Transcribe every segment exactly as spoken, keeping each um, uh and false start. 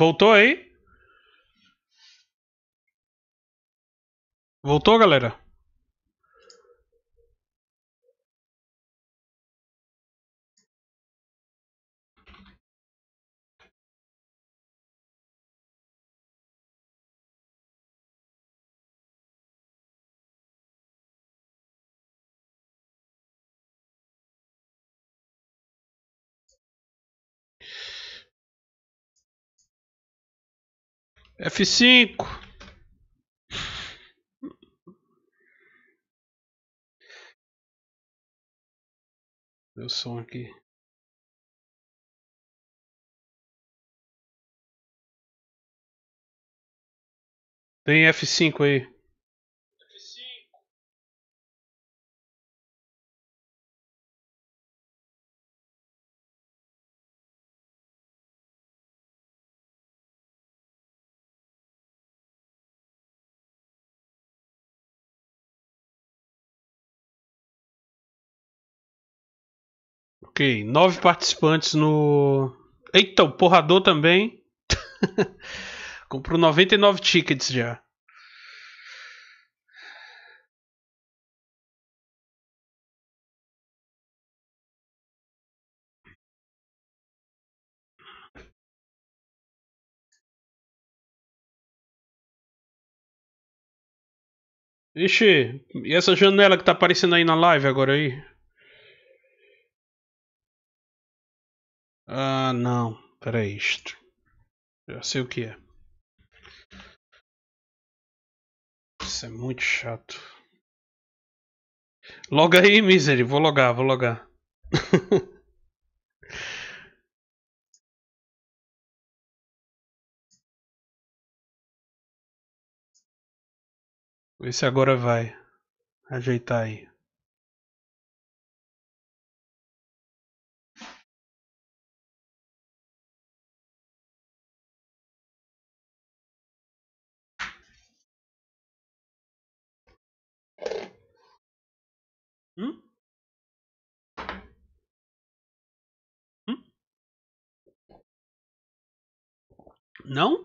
Voltou aí? Voltou, galera? F cinco. Meu som aqui. Tem F cinco aí. Ok, nove participantes no... Eita, o porrador também. Comprou noventa e nove tickets já. Ixi, e essa janela que tá aparecendo aí na live agora aí? Ah, não. Pera aí, isto. Já sei o que é. Isso é muito chato. Loga aí, Misery. Vou logar, vou logar. Vê se agora vai ajeitar aí. Hum? Hum? Não?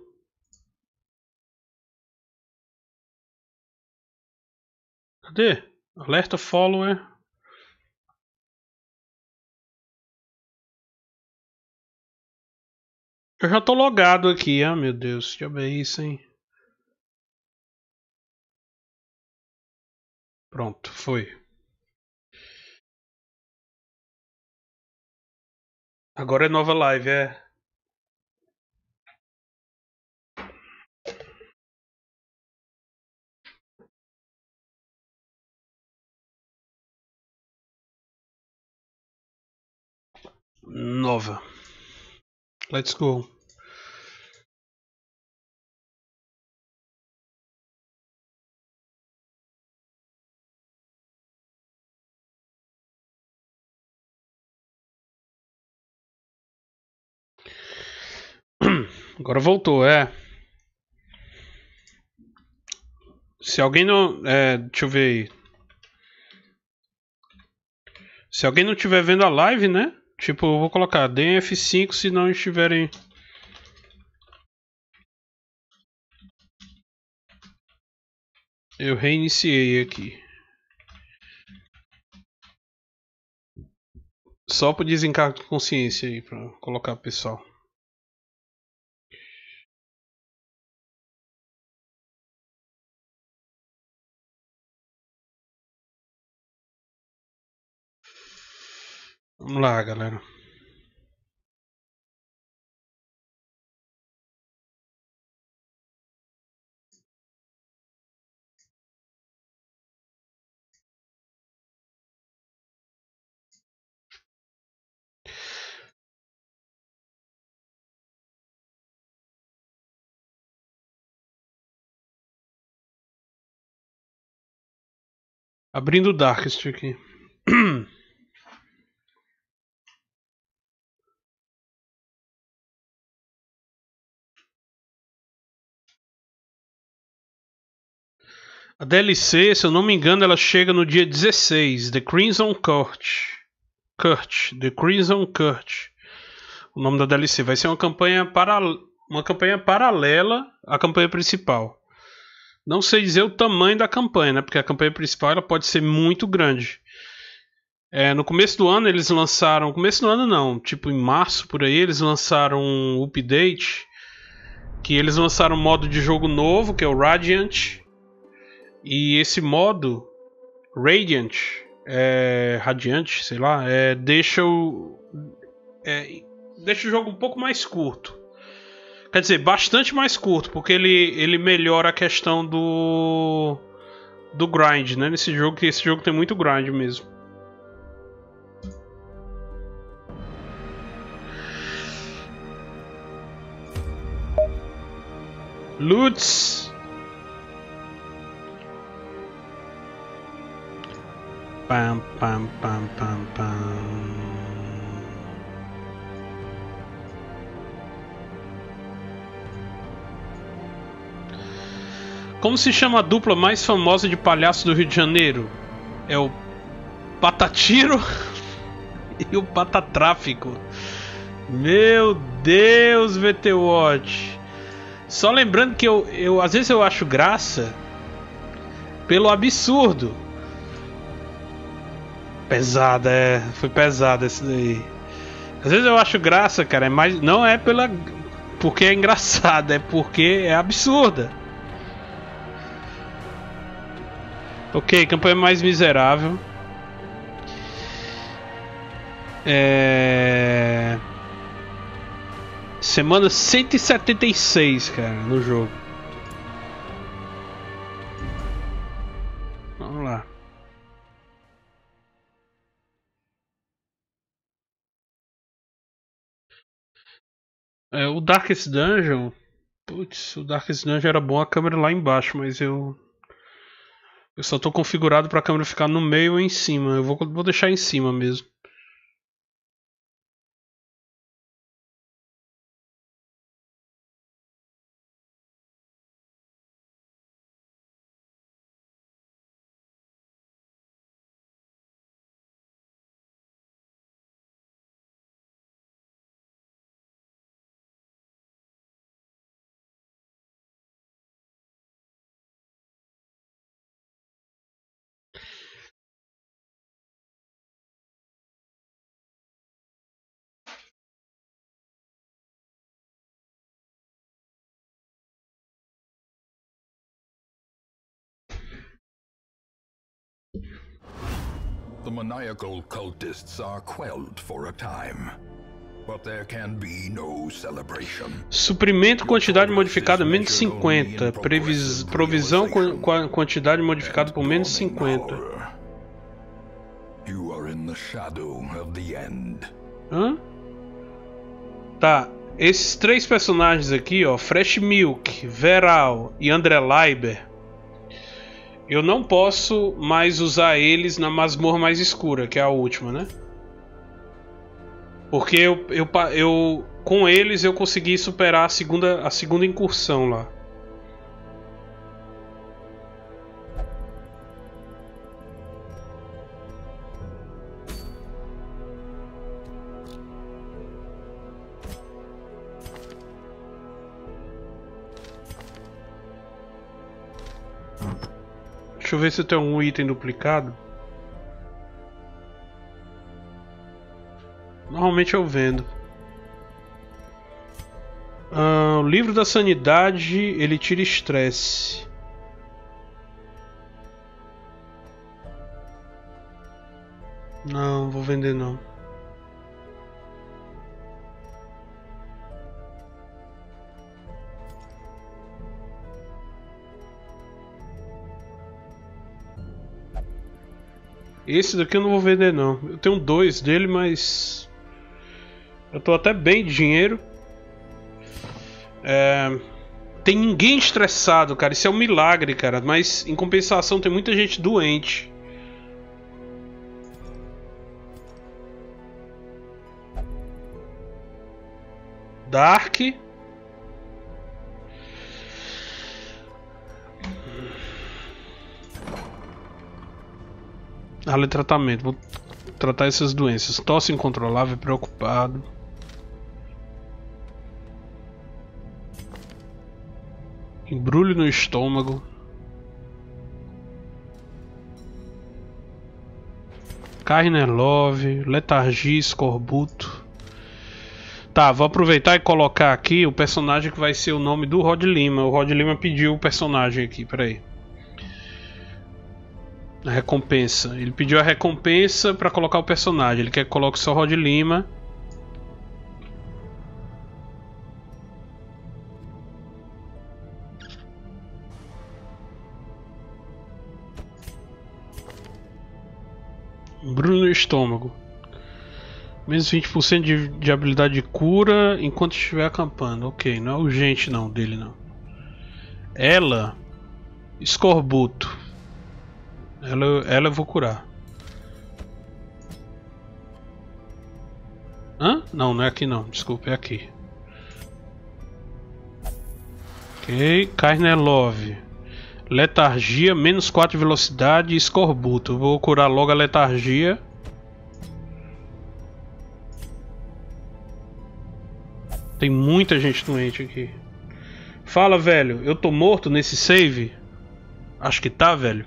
Cadê? Alerta follower. Eu já tô logado aqui. Ah, meu Deus, que é isso, hein? Pronto, foi. Agora é nova live, é. Nova. Let's go. Agora voltou, é. Se alguém não... É, deixa eu ver aí. Se alguém não estiver vendo a live, né? Tipo, eu vou colocar D F cinco se não estiverem... Eu reiniciei aqui. Só pro desencargo de consciência aí, pra colocar o pessoal. Vamos lá, galera. Abrindo o Darkest aqui. A D L C, se eu não me engano, ela chega no dia dezesseis. The Crimson Court. Court. The Crimson Court. O nome da D L C. Vai ser uma campanha para... uma campanha paralela à campanha principal. Não sei dizer o tamanho da campanha, né? Porque a campanha principal ela pode ser muito grande. É, no começo do ano eles lançaram... Começo do ano não, tipo em março por aí eles lançaram um update. Que eles lançaram um modo de jogo novo, que é o Radiant. E esse modo, Radiant, é, Radiante, sei lá, é, deixa o... É, deixa o jogo um pouco mais curto. Quer dizer, bastante mais curto, porque ele, ele melhora a questão do do grind, né? Nesse jogo, que esse jogo tem muito grind mesmo. Lutz. Pam, pam, pam, pam, pam. Como se chama a dupla mais famosa de palhaço do Rio de Janeiro? É o Patatiro e o Patatráfico. Meu Deus, V T Watch. Só lembrando que eu, eu às vezes eu acho graça pelo absurdo. Pesada, é, foi pesada esse daí. Às vezes eu acho graça, cara, mas não é pela porque é engraçada, é porque é absurda. Ok, campanha mais miserável. É... Semana cento e setenta e seis, cara, no jogo. Vamos lá. É, o Darkest Dungeon... Putz, o Darkest Dungeon era bom a câmera lá embaixo, mas eu... Eu só tô configurado pra câmera ficar no meio ou em cima. Eu vou, vou deixar em cima mesmo. The maniacal cultists are quelled for a time, but there can be no celebration. Suprimento quantidade modificada menos cinquenta. Previs... Provisão com quantidade modificada por menos cinquenta. You are in the shadow of the end. Hã? Tá. Esses três personagens aqui, ó, Fresh Milk, Veral e André Leiber. Eu não posso mais usar eles na masmorra mais escura, que é a última, né? Porque eu, eu, eu com eles eu consegui superar a segunda, a segunda incursão lá. Deixa eu ver se eu tenho algum item duplicado. Normalmente eu vendo. Ah, o livro da sanidade, ele tira estresse. Não, vou vender não. Esse daqui eu não vou vender não. Eu tenho dois dele, mas... Eu tô até bem de dinheiro. É... Tem ninguém estressado, cara. Isso é um milagre, cara. Mas, em compensação, tem muita gente doente. Dark... Ale tratamento, vou tratar essas doenças. Tosse incontrolável, preocupado. Embrulho no estômago. Carnelove, letargia, escorbuto. Tá, vou aproveitar e colocar aqui o personagem que vai ser o nome do Rod Lima. O Rod Lima pediu o personagem aqui, peraí. A recompensa. Ele pediu a recompensa pra colocar o personagem. Ele quer que coloque só o Rod Lima. Embrulho no estômago. Menos vinte por cento de, de habilidade de cura enquanto estiver acampando. Ok, não é urgente não dele não. Ela. Escorbuto. Ela, ela eu vou curar. Hã? Não, não é aqui não. Desculpa, é aqui. Ok, Carnelove. Letargia, menos quatro velocidade e escorbuto. Vou curar logo a letargia. Tem muita gente doente aqui. Fala, velho. Eu tô morto nesse save? Acho que tá, velho.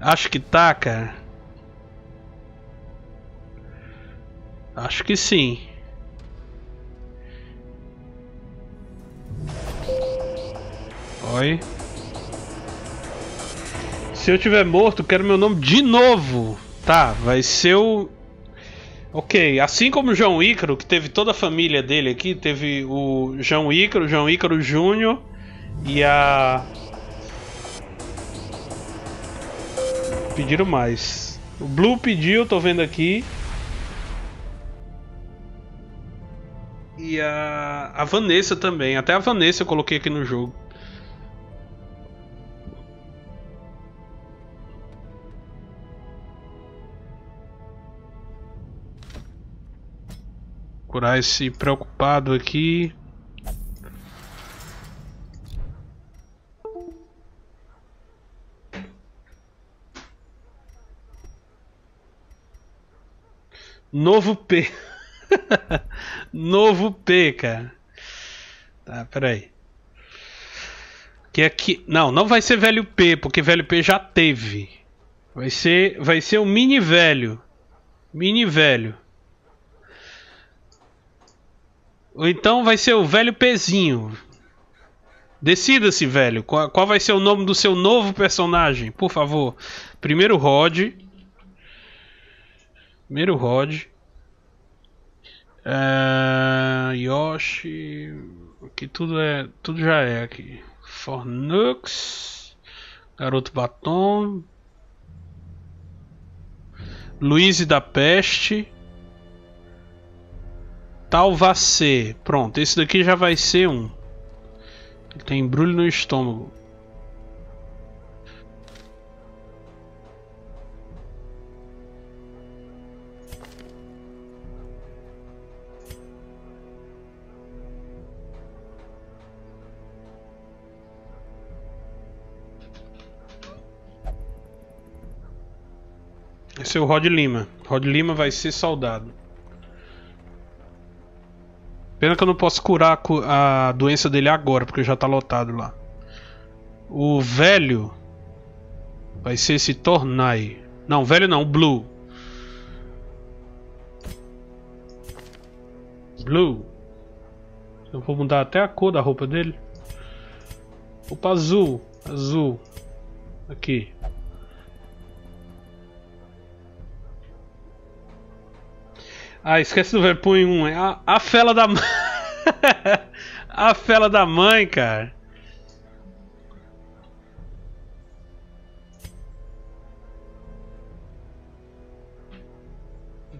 Acho que tá, cara. Acho que sim. Oi. Se eu tiver morto, quero meu nome de novo. Tá, vai ser o... Ok, assim como o João Ícaro, que teve toda a família dele aqui. Teve o João Ícaro, João Ícaro Júnior e a... Pediram mais. O Blue pediu, tô vendo aqui. E a... a Vanessa também. Até a Vanessa eu coloquei aqui no jogo. Curar esse preocupado aqui. Novo P. Novo P, cara. Tá, peraí. Que aqui... Não, não vai ser velho P, porque velho P já teve. Vai ser, vai ser o mini velho. Mini velho. Ou então vai ser o velho Pezinho. Decida-se, velho. Qual, qual vai ser o nome do seu novo personagem? Por favor. Primeiro Rod. Primeiro Rod. Uh, Yoshi. Aqui tudo é. Tudo já é aqui. Fornux. Garoto Batom. Luiz da Peste. Talvacê. Pronto, esse daqui já vai ser um. Tem embrulho no estômago. Esse é o Rod Lima. Rod Lima vai ser soldado. Pena que eu não posso curar a doença dele agora, porque já tá lotado lá. O velho vai ser esse Tornai. Não, velho não, Blue. Blue. Eu vou mudar até a cor da roupa dele. Opa, azul. Azul. Aqui. Ah, esquece do velho, põe um. A, a fela da mãe. A fela da mãe, cara.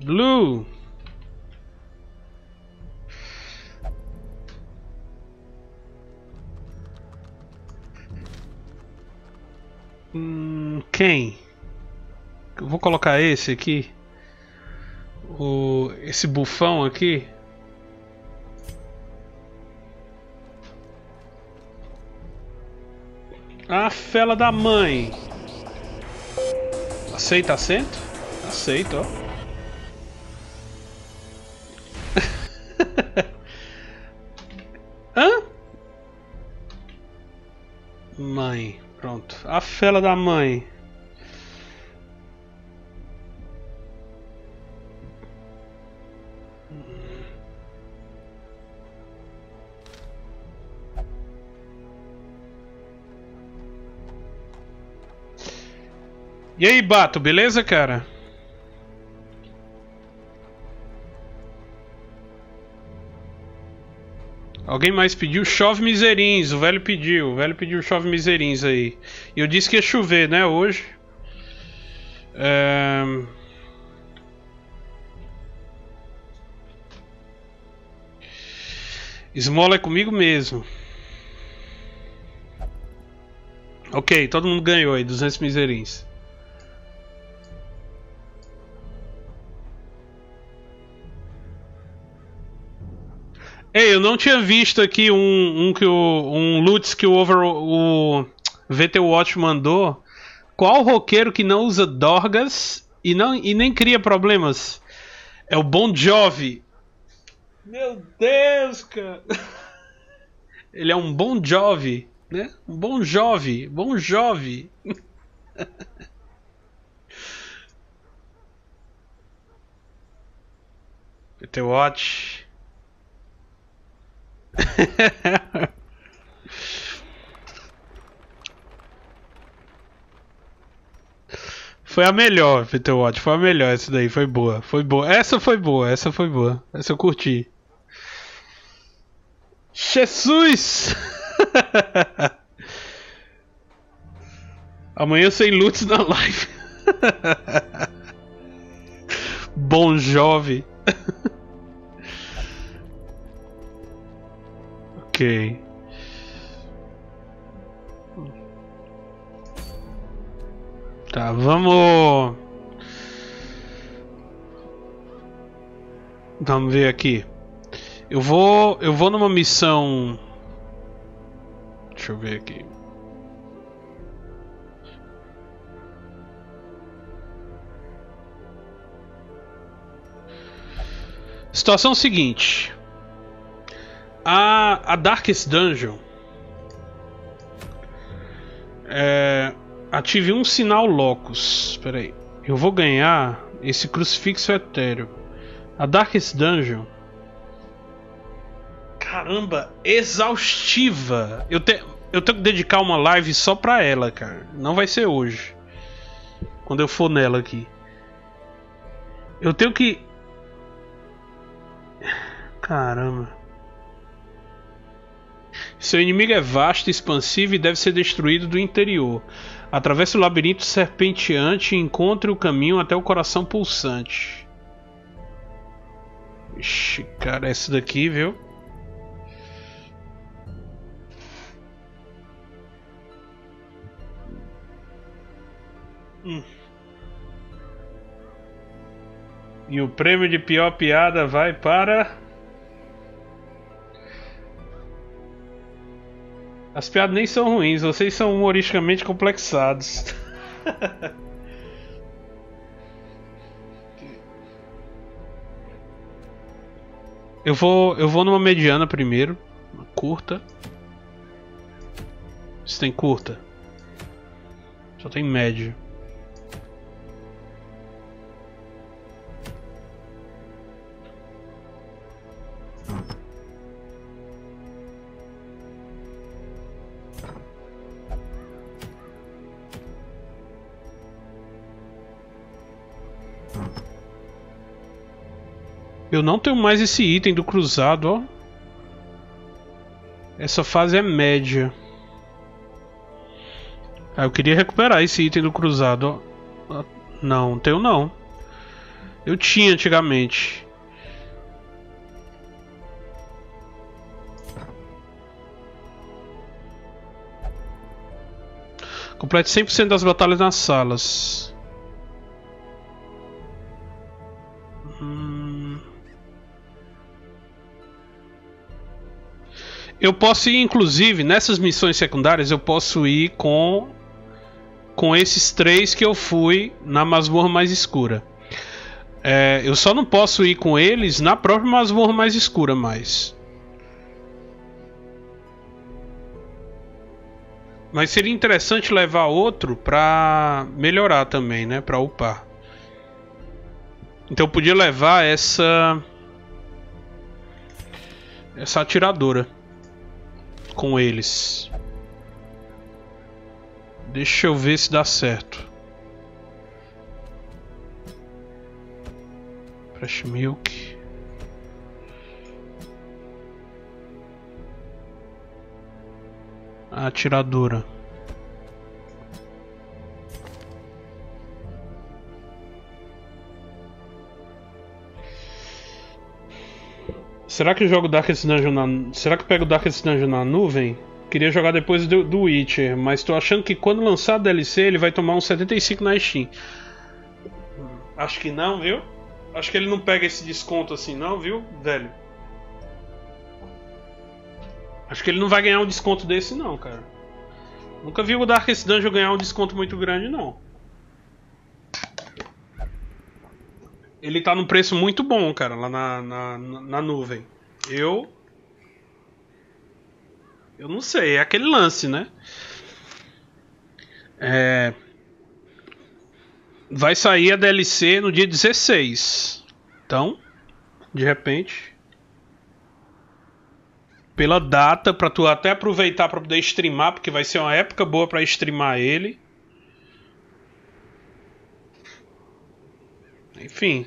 Blue. Hum, quem? Eu vou colocar esse aqui. O, esse bufão aqui. A fela da mãe. Aceita assento? Aceito, ó. Hã? a fela da mãe. E aí, Bato, beleza, cara? Alguém mais pediu? Chove miserins, o velho pediu, o velho pediu chove miserins aí. E eu disse que ia chover, né, hoje. É... Esmola é comigo mesmo. Ok, todo mundo ganhou aí, duzentos miserins. Ei, eu não tinha visto aqui um, um, que o, um Lutz que o, over, o V T Watch mandou. Qual roqueiro que não usa dorgas e, não, e nem cria problemas? É o Bon Jovi. Meu Deus, cara. Ele é um Bon Jovi, né? Um Bon Jovi, Bon Jovi. V T Watch... Foi a melhor, Peter Watt. Foi a melhor essa daí, foi boa. Foi boa. Essa foi boa, essa foi boa. Essa eu curti. Jesus! Amanhã sem lutos na live. Bon Jovi. Ok. Tá, vamos... Vamos ver aqui. Eu vou... Eu vou numa missão... Deixa eu ver aqui. Situação seguinte... A, a Darkest Dungeon é, ative um sinal locus. Espera aí, eu vou ganhar esse crucifixo etéreo. A Darkest Dungeon, caramba, exaustiva. Eu, te, eu tenho que dedicar uma live só pra ela, cara. Não vai ser hoje. Quando eu for nela aqui, eu tenho que... Caramba. Seu inimigo é vasto, expansivo e deve ser destruído do interior. Atravesse o labirinto serpenteante e encontre o caminho até o coração pulsante. Ixi, cara, essa daqui, viu? Hum. E o prêmio de pior piada vai para... As piadas nem são ruins, vocês são humoristicamente complexados. eu vou eu vou numa mediana primeiro, uma curta. Se tem curta, só tem médio. Eu não tenho mais esse item do cruzado, ó. Essa fase é média. Ah, eu queria recuperar esse item do cruzado, ó. Não, tenho não. Eu tinha antigamente. Complete cem por cento das batalhas nas salas. Eu posso ir, inclusive, nessas missões secundárias, eu posso ir com, com esses três que eu fui na masmorra mais escura. É, eu só não posso ir com eles na própria masmorra mais escura mais. Mas seria interessante levar outro pra melhorar também, né? Pra upar. Então eu podia levar essa... Essa atiradora. Com eles. Deixa eu ver se dá certo. Fresh Milk. A atiradora. Será que eu jogo Darkest Dungeon na... Será que eu pego Darkest Dungeon na nuvem? Queria jogar depois do, do Witcher, mas tô achando que quando lançar a D L C ele vai tomar uns setenta e cinco na Steam. Acho que não, viu? Acho que ele não pega esse desconto assim não, viu, velho? Acho que ele não vai ganhar um desconto desse não, cara. Nunca vi o Darkest Dungeon ganhar um desconto muito grande, não. Ele tá num preço muito bom, cara, lá na, na, na nuvem. Eu... Eu não sei, é aquele lance, né? É... Vai sair a D L C no dia dezesseis. Então, de repente... Pela data, pra tu até aproveitar pra poder streamar, porque vai ser uma época boa pra streamar ele. Enfim.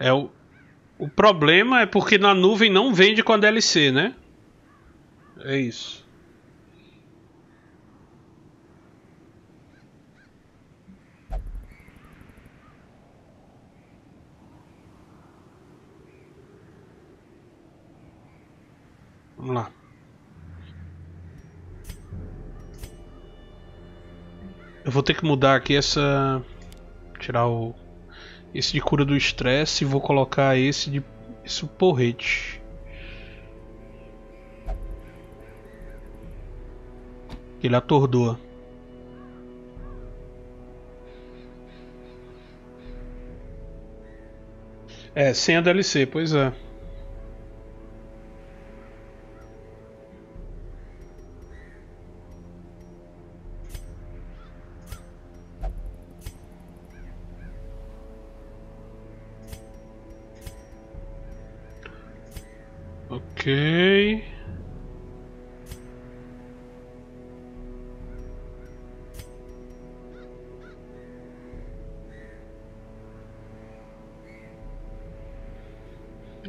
É, o, o problema é porque na nuvem não vende com a D L C, né? É isso. Vamos lá. Eu vou ter que mudar aqui essa... Tirar o... Esse de cura do estresse e vou colocar esse de... Esse porrete. Ele atordoa. É, sem a D L C, pois é. Ok.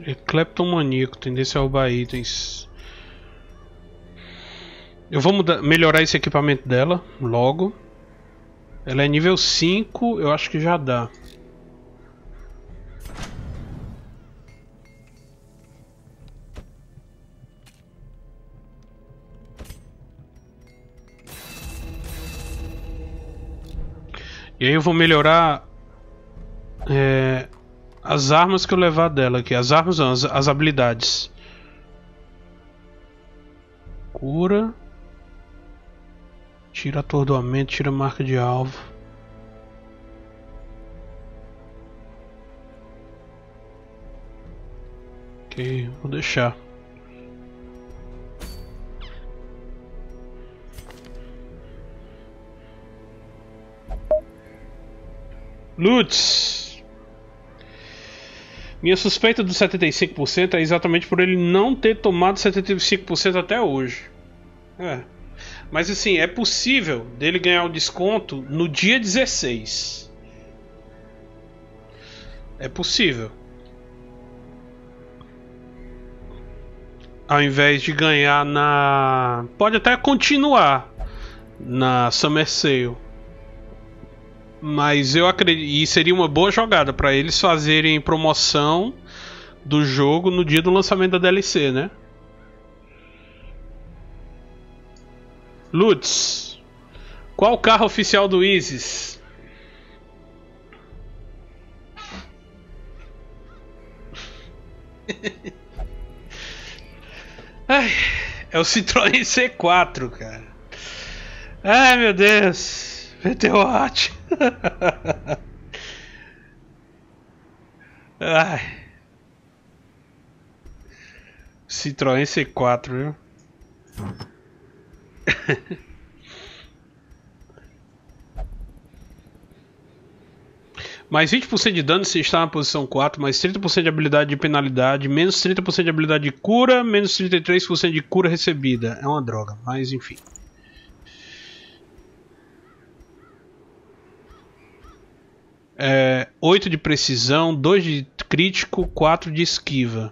É cleptomaníaco, tendência a roubar itens. Eu vou mudar, melhorar esse equipamento dela logo. Ela é nível cinco, eu acho que já dá. E aí eu vou melhorar é, as armas que eu levar dela aqui. As armas não, as, as habilidades. Cura. Tira atordoamento, tira marca de alvo. Ok, vou deixar. Lutz. Minha suspeita do setenta e cinco por cento é exatamente por ele não ter tomado setenta e cinco por cento até hoje. É. Mas assim, é possível dele ganhar o desconto no dia dezesseis. É possível. Ao invés de ganhar na... Pode até continuar na Summer Sale. Mas eu acredito, e seria uma boa jogada para eles fazerem promoção do jogo no dia do lançamento da D L C, né? Lutz, qual o carro oficial do Isis? Ai, é o Citroën C quatro, cara. Ai, meu Deus. Meteorite. Ai. Citroën C quatro, viu? Mais vinte por cento de dano se está na posição quatro, mais trinta por cento de habilidade de penalidade, menos trinta por cento de habilidade de cura, menos trinta e três por cento de cura recebida. É uma droga, mas enfim. É, oito de precisão, dois de crítico, quatro de esquiva.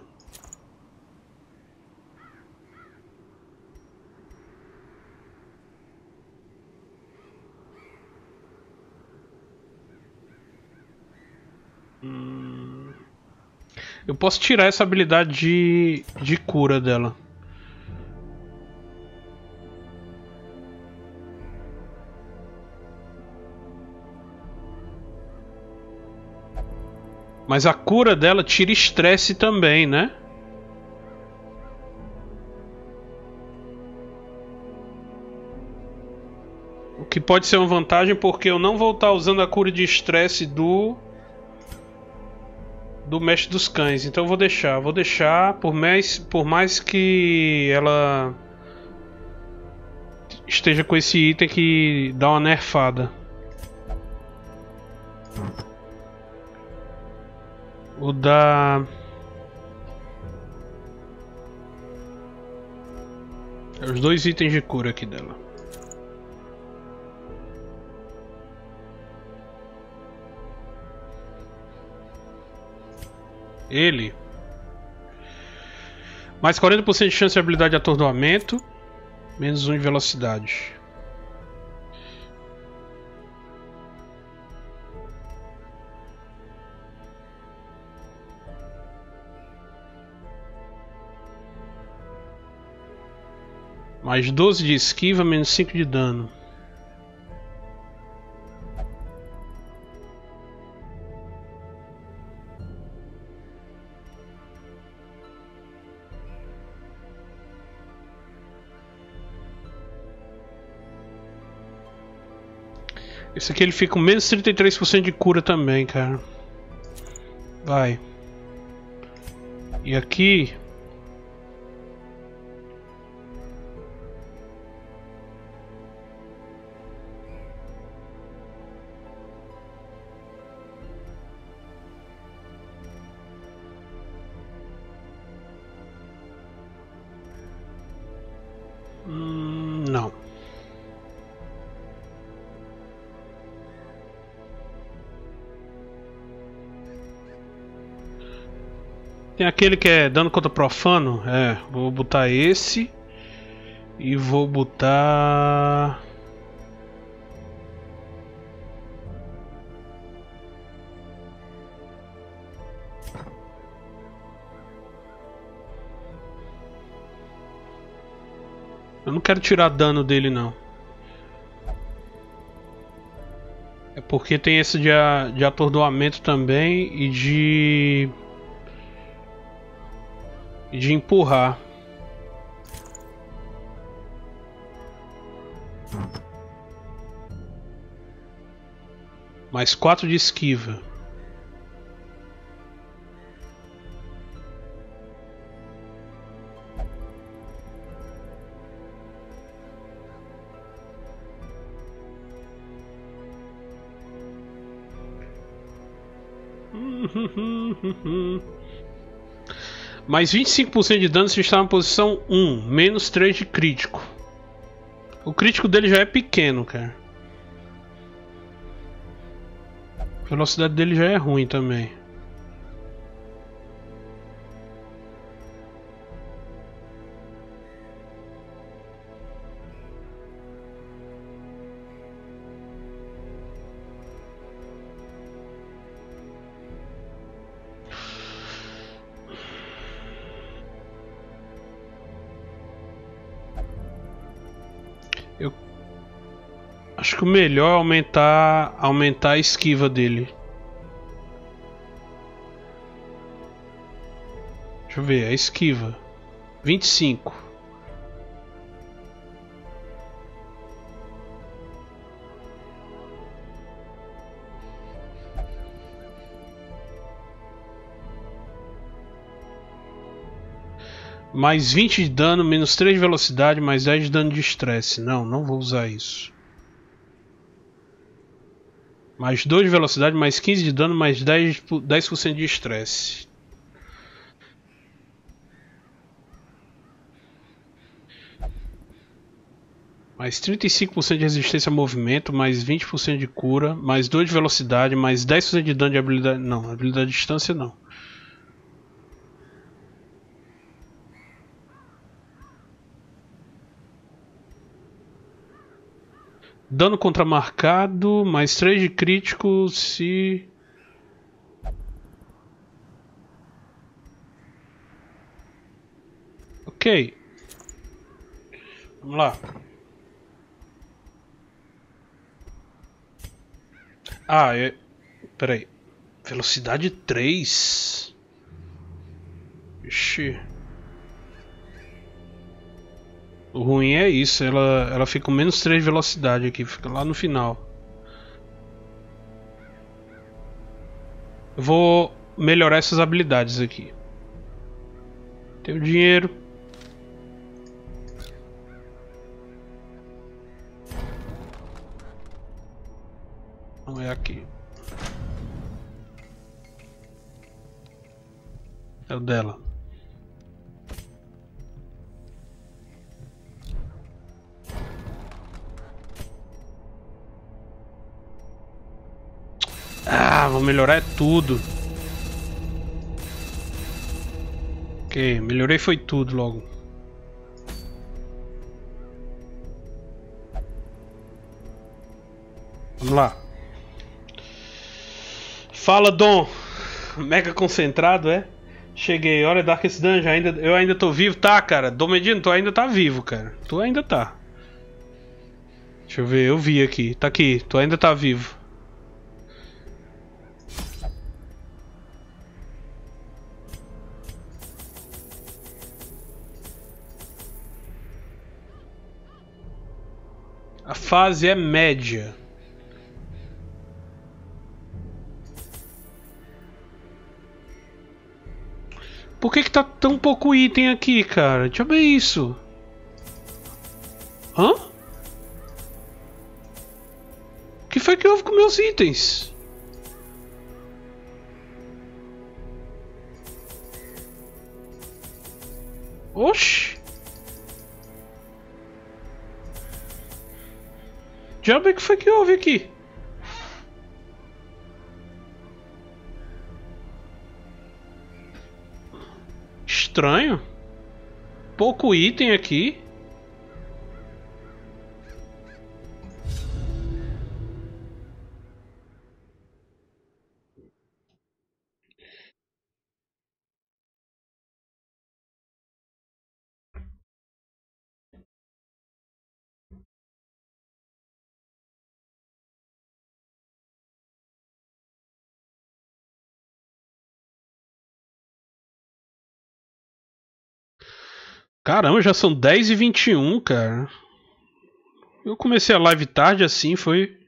Hum. Eu posso tirar essa habilidade de, de cura dela. Mas a cura dela tira estresse também, né? O que pode ser uma vantagem, porque eu não vou estar usando a cura de estresse do... do mestre dos cães. Então eu vou deixar. Vou deixar, por mais, por mais que ela esteja com esse item que dá uma nerfada. O da... os dois itens de cura aqui dela. Ele. Mais quarenta por cento de chance de habilidade de atordoamento. Menos um em velocidade. Mais doze de esquiva, menos cinco de dano. Esse aqui ele fica com menos trinta e três por cento de cura também, cara. Vai. E aqui... aquele que é dano contra profano, é, vou botar esse e vou botar eu não quero tirar dano dele não, é porque tem esse de, de atordoamento também e de de empurrar. Mais quatro de esquiva. Mais vinte e cinco por cento de dano se está na posição um, menos três de crítico. O crítico dele já é pequeno, cara. A velocidade dele já é ruim também. O melhor é aumentar, aumentar a esquiva dele. Deixa eu ver, a esquiva vinte e cinco. Mais vinte de dano, menos três de velocidade, mais dez de dano de estresse. Não, não vou usar isso. Mais dois de velocidade, mais quinze de dano, mais dez por cento de estresse. Mais trinta e cinco por cento de resistência a movimento, mais vinte por cento de cura, mais dois de velocidade, mais dez por cento de dano de habilidade... Não, habilidade de distância não. Dano contramarcado, mais três de crítico se... Ok. Vamos lá. Ah, é... Peraí. Velocidade três. Ixi. O ruim é isso, ela, ela fica com menos três de velocidade aqui, fica lá no final. Eu vou melhorar essas habilidades aqui. Tenho dinheiro. Não é aqui. É o dela. Ah, vou melhorar é tudo. Ok, melhorei foi tudo logo. Vamos lá. Fala, Dom. Mega concentrado, é? Cheguei, olha Darkest Dungeon, ainda, eu ainda tô vivo. Tá, cara, Dom Medino, tu ainda tá vivo, cara. Tu ainda tá. Deixa eu ver, eu vi aqui. Tá aqui, tu ainda tá vivo. A fase é média. Por que que tá tão pouco item aqui, cara? Deixa eu ver isso. Hã? O que foi que houve com meus itens? Oxi. Já bem que foi que houve aqui. Estranho. Pouco item aqui. Caramba, já são dez e vinte e um, cara. Eu comecei a live tarde assim, foi...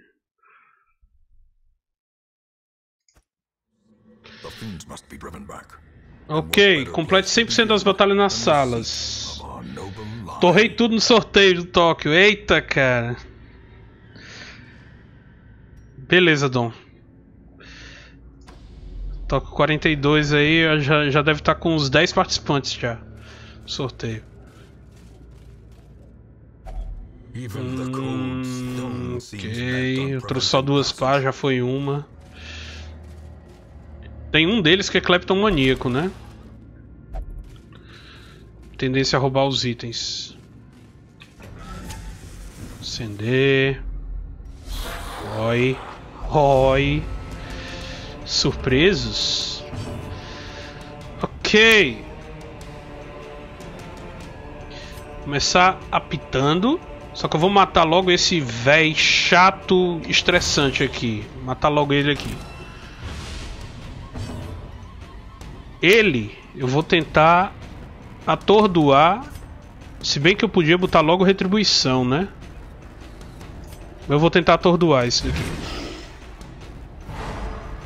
Ok, complete cem por cento das batalhas nas salas. Torrei tudo no sorteio do Tóquio. Eita, cara. Beleza, Dom. Tóquio quarenta e dois aí, já, já deve estar com uns dez participantes já. Sorteio. Hum, ok, eu trouxe só duas pás, já foi uma. Tem um deles que é cleptomaníaco, né? Tendência a roubar os itens. Acender. Oi. Oi. Surpresos? Ok. Começar apitando. Só que eu vou matar logo esse véi chato, estressante aqui. Matar logo ele aqui. Ele, eu vou tentar atordoar. Se bem que eu podia botar logo retribuição, né? Eu vou tentar atordoar esse daqui.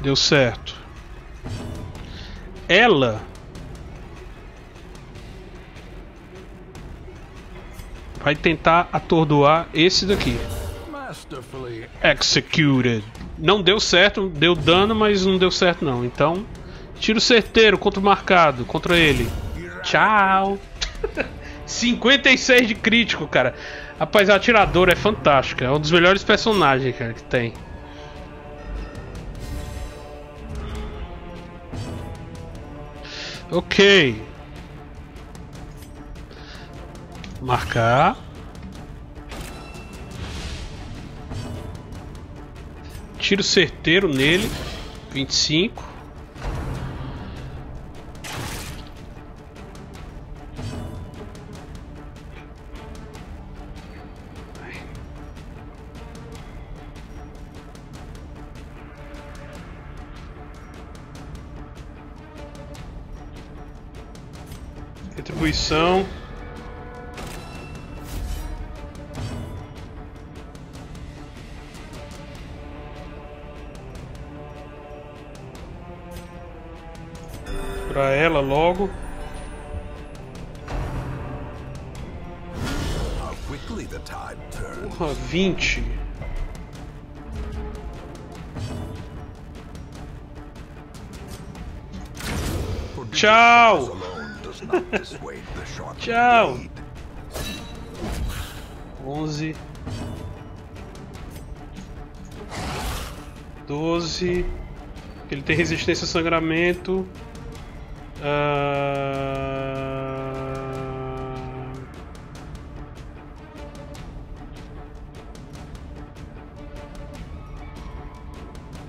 Deu certo. Ela... vai tentar atordoar esse daqui. Executed. Não deu certo, deu dano, mas não deu certo não. Então, tiro certeiro contra o marcado, contra ele. Tchau. cinquenta e seis de crítico, cara. Rapaz, a atiradora é fantástica. É um dos melhores personagens, cara, que tem. Ok. Marcar. Tiro certeiro nele. vinte e cinco. Retribuição. Pra ela logo. Porra, vinte. Tchau. Tchau. Onze. Doze. Ele tem resistência a sangramento. Uh...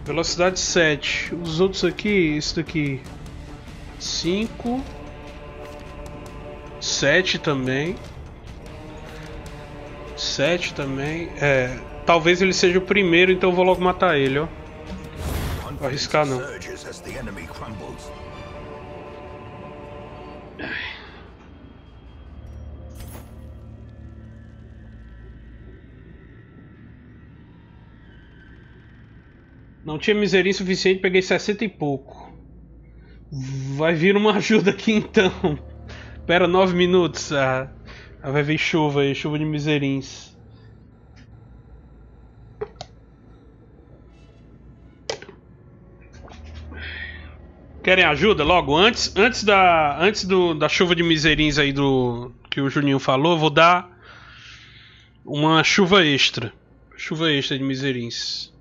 Velocidade sete. Os outros aqui, isso daqui cinco, sete também, sete também. É, talvez ele seja o primeiro, então eu vou logo matar ele, ó. Não vou arriscar não. Não tinha miserinha suficiente, peguei sessenta e pouco. Vai vir uma ajuda aqui então. Pera, nove minutos. Ah, vai vir chuva aí, chuva de miserins. Querem ajuda? Logo, antes, antes, da, antes do, da chuva de miserins aí do que o Juninho falou, vou dar uma chuva extra. Chuva extra de miserins.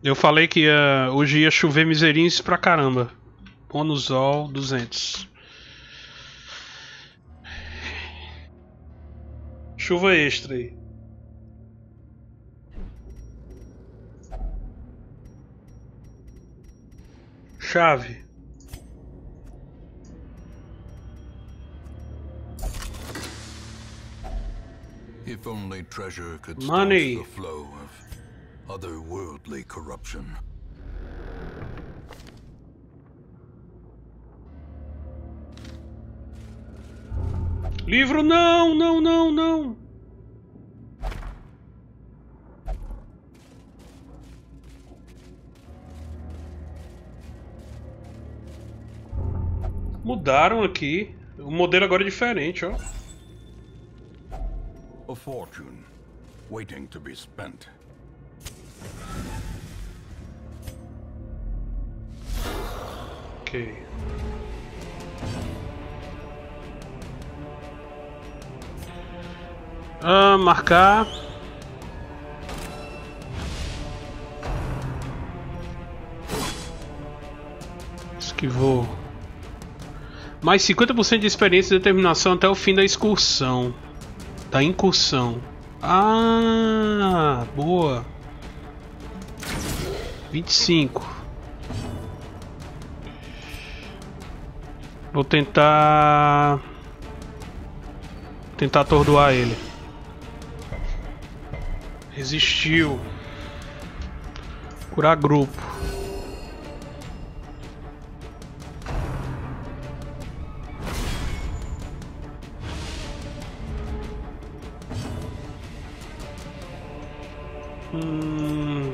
Eu falei que ia, hoje ia chover miserins pra caramba. Bonusol duzentos. Chuva extra aí. Chave. If only treasure could stop the flow of otherworldly corruption. Livro não, não, não, não. Mudaram aqui. O modelo agora é diferente, ó. A fortune waiting to be spent. Ok. Ah, marcar. Esquivou. Mais cinquenta por cento de experiência e determinação até o fim da excursão. Da incursão. Ah, boa. vinte e cinco. Vou tentar tentar atordoar ele. Resistiu. Curar grupo. Hum...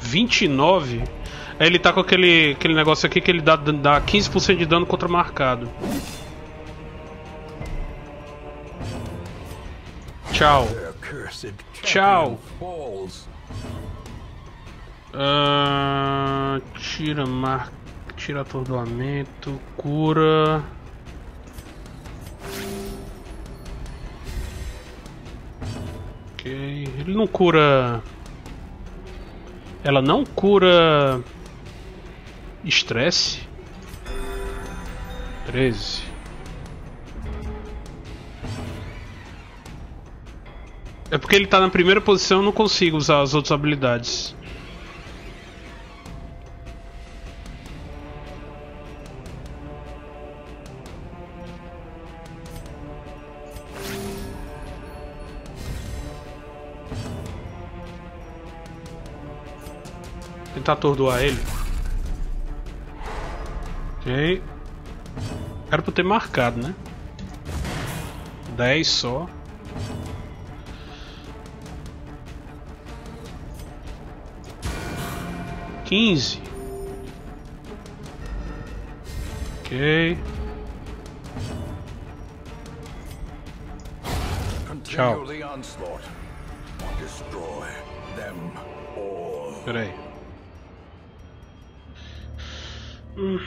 vinte e nove. Ele tá com aquele, aquele negócio aqui que ele dá, dá quinze por cento de dano contra marcado. Tchau. Tchau. Uh, tira mar... tira atordoamento, cura. Ok, ele não cura. Ela não cura estresse. treze. É porque ele tá na primeira posição, eu não consigo usar as outras habilidades. Tentar atordoar ele. Ok. Era pra ter marcado, né? dez só. quinze. Ok. Tchau. Peraí. Hum.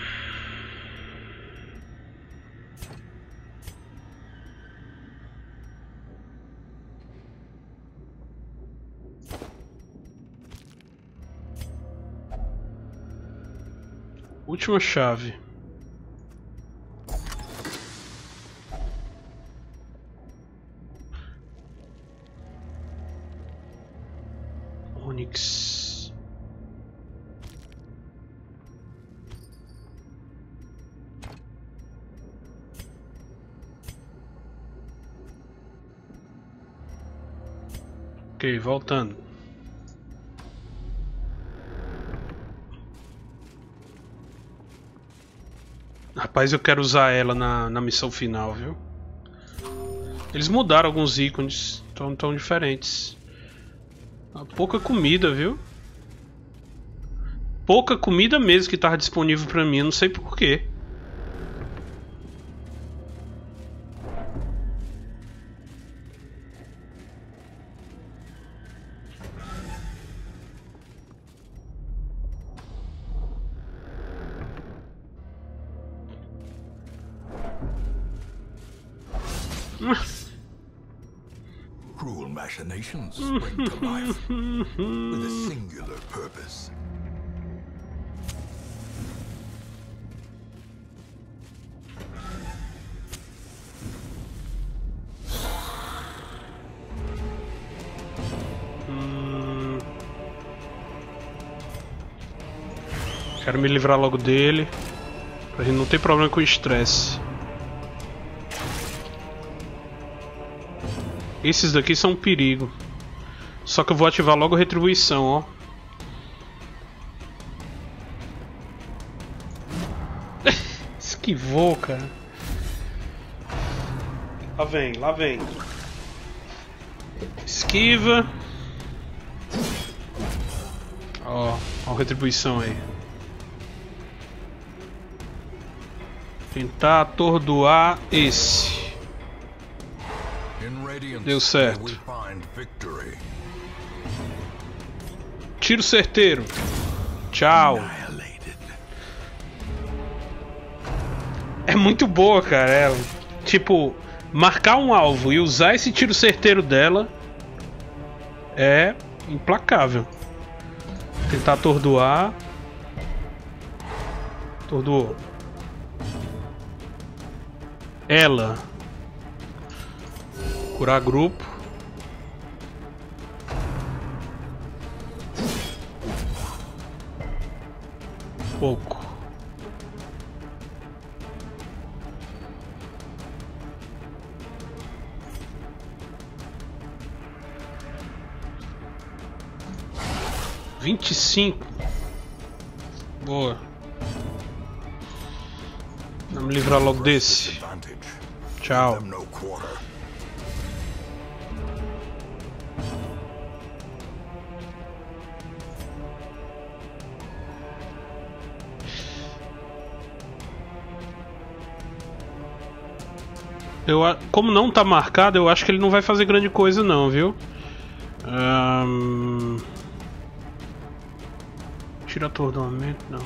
Última chave. Onyx. Ok, voltando. Rapaz, eu quero usar ela na, na missão final, viu? Eles mudaram alguns ícones, estão tão diferentes. Pouca comida, viu? Pouca comida mesmo que estava disponível para mim, eu não sei porquê. Cruel machinations spring to life with a singular purpose. Hum. Quero me livrar logo dele, pra gente não ter problema com o estresse. Esses daqui são um perigo. Só que eu vou ativar logo a retribuição, ó. Esquivou, cara. Lá vem, lá vem. Esquiva. Ó, ó a retribuição aí. Tentar atordoar esse. Deu certo. Tiro certeiro. Tchau. É muito boa, cara. É, tipo, marcar um alvo e usar esse tiro certeiro dela é implacável. Tentar atordoar. Atordoou. Ela. Curar grupo. Pouco. Vinte e cinco. Boa. Vamos me livrar logo desse. Tchau. Eu, como não tá marcado, eu acho que ele não vai fazer grande coisa não, viu? Um... Tira atordoamento, não.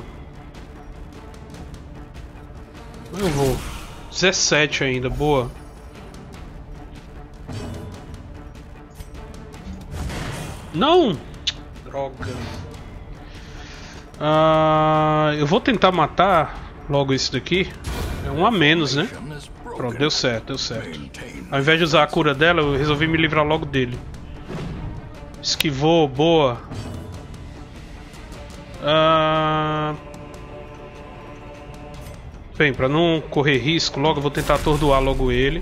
Eu vou. dezessete ainda, boa. Não! Droga. Ah, eu vou tentar matar logo isso daqui. É um a menos, né? Pronto, deu certo, deu certo. Ao invés de usar a cura dela, eu resolvi me livrar logo dele. Esquivou, boa. Ah... Bem, pra não correr risco, logo eu vou tentar atordoar logo ele.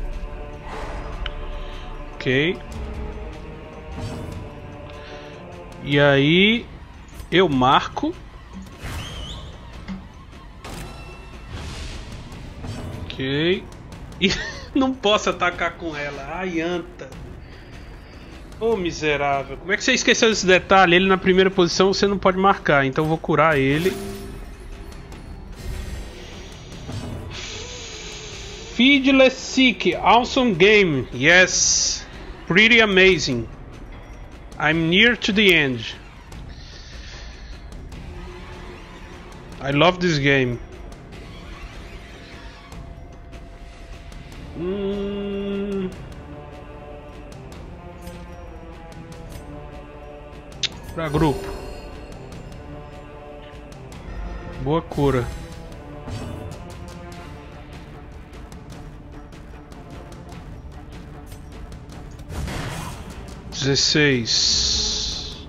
Ok. E aí... eu marco. Ok. E não posso atacar com ela. Ai, anta. Ô, miserável. Como é que você esqueceu desse detalhe? Ele na primeira posição você não pode marcar. Então eu vou curar ele. Feedless Sick. Awesome game. Yes. Pretty amazing. I'm near to the end. I love this game. Hum... Pra grupo. Boa cura. dezesseis.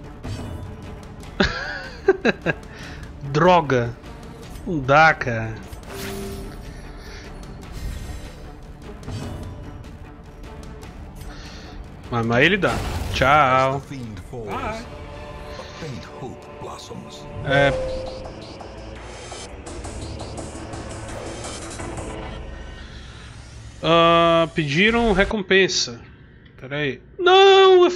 Droga. Não dá, cara. Mas, mas ele dá. Tchau. É... Uh, pediram recompensa. Pera aí. Não!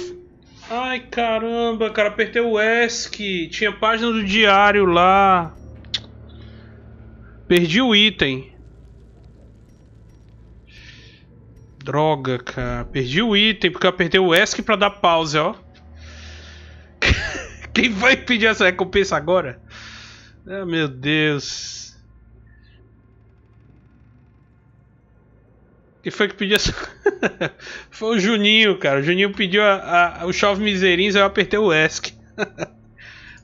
Ai, caramba, cara. Apertei o ESC. Tinha página do diário lá. Perdi o item. Droga, cara. Perdi o item porque eu apertei o ESC pra dar pause, ó. Quem vai pedir essa recompensa agora? Ah, meu Deus. Quem foi que pediu essa... Foi o Juninho, cara. O Juninho pediu a, a, o Chove Miserinhos, eu apertei o ESC.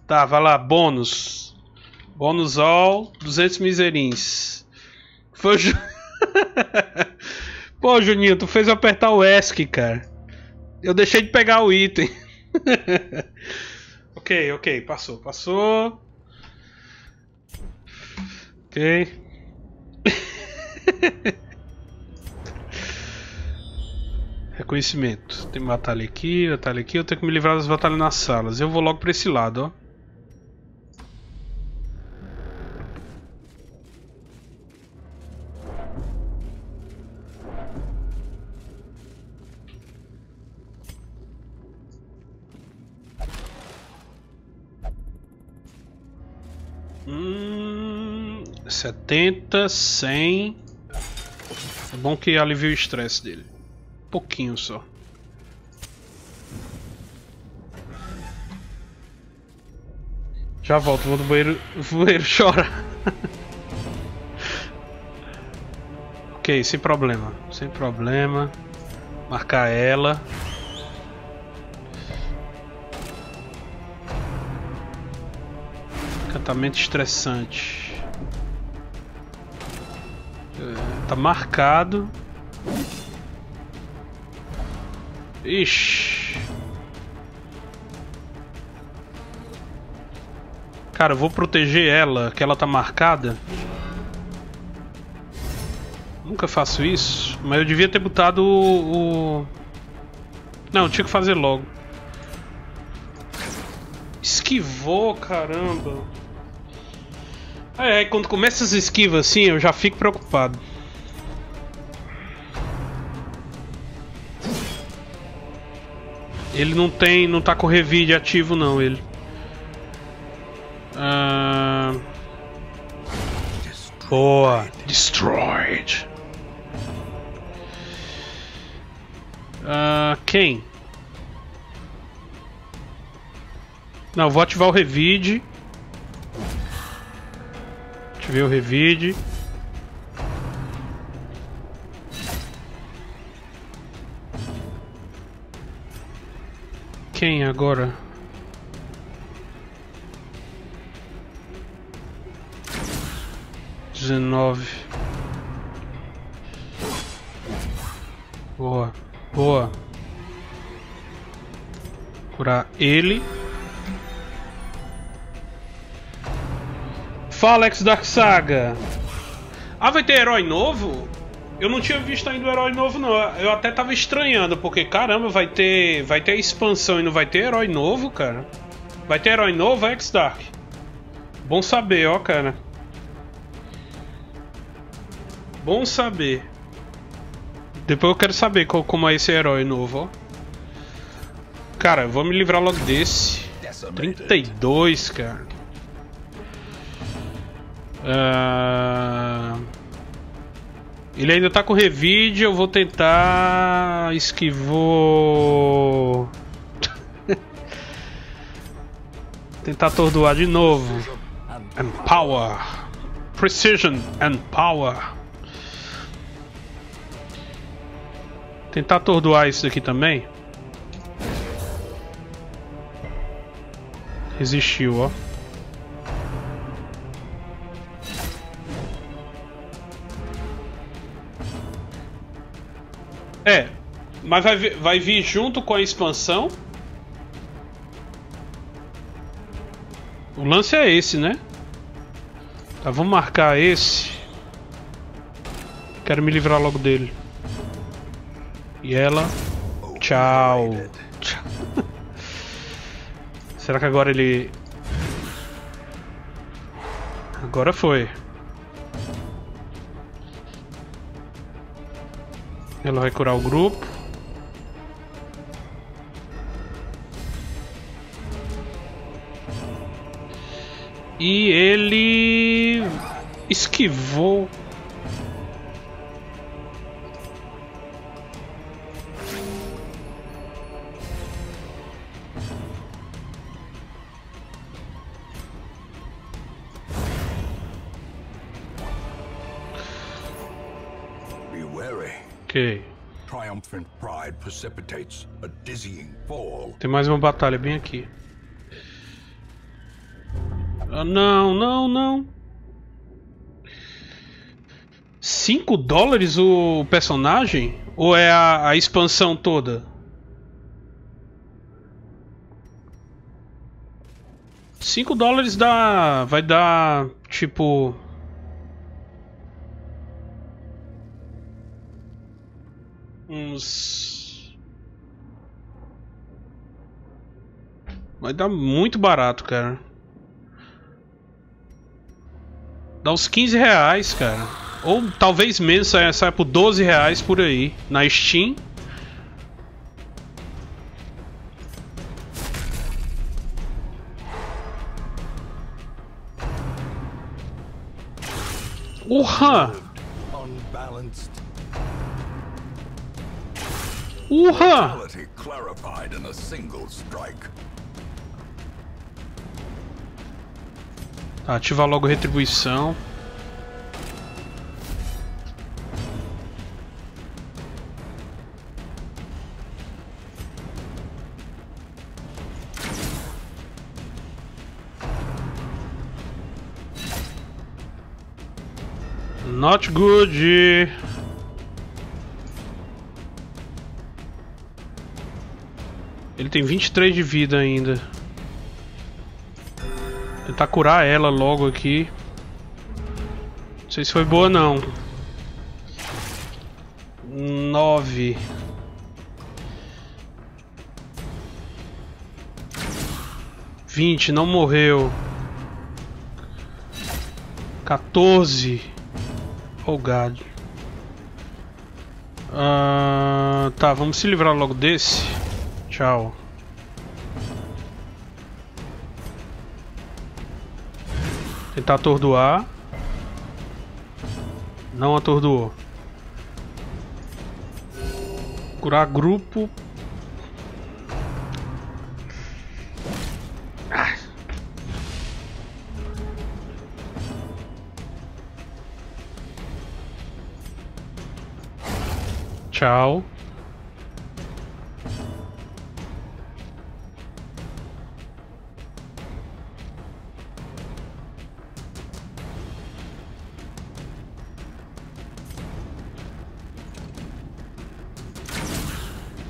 Tá, vai lá. Bônus. Bônus all, duzentos miserins. Foi o Ju... Pô, Juninho, tu fez eu apertar o ESC, cara. Eu deixei de pegar o item. Ok, ok, passou, passou. Ok. Reconhecimento. Tem batalha aqui, batalha aqui. Eu tenho que me livrar das batalhas nas salas. Eu vou logo pra esse lado, ó. Hum, setenta, cem. É bom que alivia o estresse dele. Um pouquinho só. Já volto, vou do banheiro, banheiro chorar. Ok, sem problema. Sem problema. Marcar ela. Tratamento estressante. É, tá marcado. Ixi. Cara, eu vou proteger ela, que ela tá marcada. Nunca faço isso, mas eu devia ter botado o... o... Não, eu tinha que fazer logo. Esquivou, caramba. É, quando começa as esquivas assim, eu já fico preocupado. Ele não tem, não tá com revide ativo não, ele. Ah... Boa, destroyed. Uh, quem? Não, vou ativar o revide. Ativei o revide. Quem agora? dezenove. Boa, boa. Curar ele. Fala, Dark Saga. Ah, vai ter herói novo? Eu não tinha visto ainda o herói novo, não. Eu até tava estranhando, porque caramba, vai ter, vai ter expansão e não vai ter herói novo, cara. Vai ter herói novo, Dark. Bom saber, ó, cara. Bom saber. Depois eu quero saber qual, como é esse herói novo, ó. Cara, eu vou me livrar logo desse. trinta e dois, cara. Uh... Ele ainda tá com revide, eu vou tentar... Esquivou... tentar atordoar de novo. And power. Precision and power. Tentar atordoar isso daqui também. Resistiu, ó. É, mas vai, vai vir junto com a expansão. O lance é esse, né? Tá, vamos marcar esse. Quero me livrar logo dele. E ela... Tchau. Tchau. Será que agora ele... Agora foi. Ela vai curar o grupo. E ele... esquivou. Tem mais uma batalha bem aqui. Ah, não, não, não. cinco dólares o personagem? Ou é a, a expansão toda? cinco dólares dá. Vai dar tipo. Uns... Vai dar muito barato, cara. Dá uns quinze reais, cara. Ou talvez menos, saia, saia por doze reais por aí. Na Steam. Urra! Urra! Tá, ativar logo retribuição. Not good. Ele tem vinte e três de vida ainda. Tentar curar ela logo aqui. Não sei se foi boa não. nove. vinte, não morreu. quatorze. Oh God. Ah, tá, vamos se livrar logo desse. Tchau. Tentar atordoar. Não atordoou. procurar grupo. Ah. Tchau.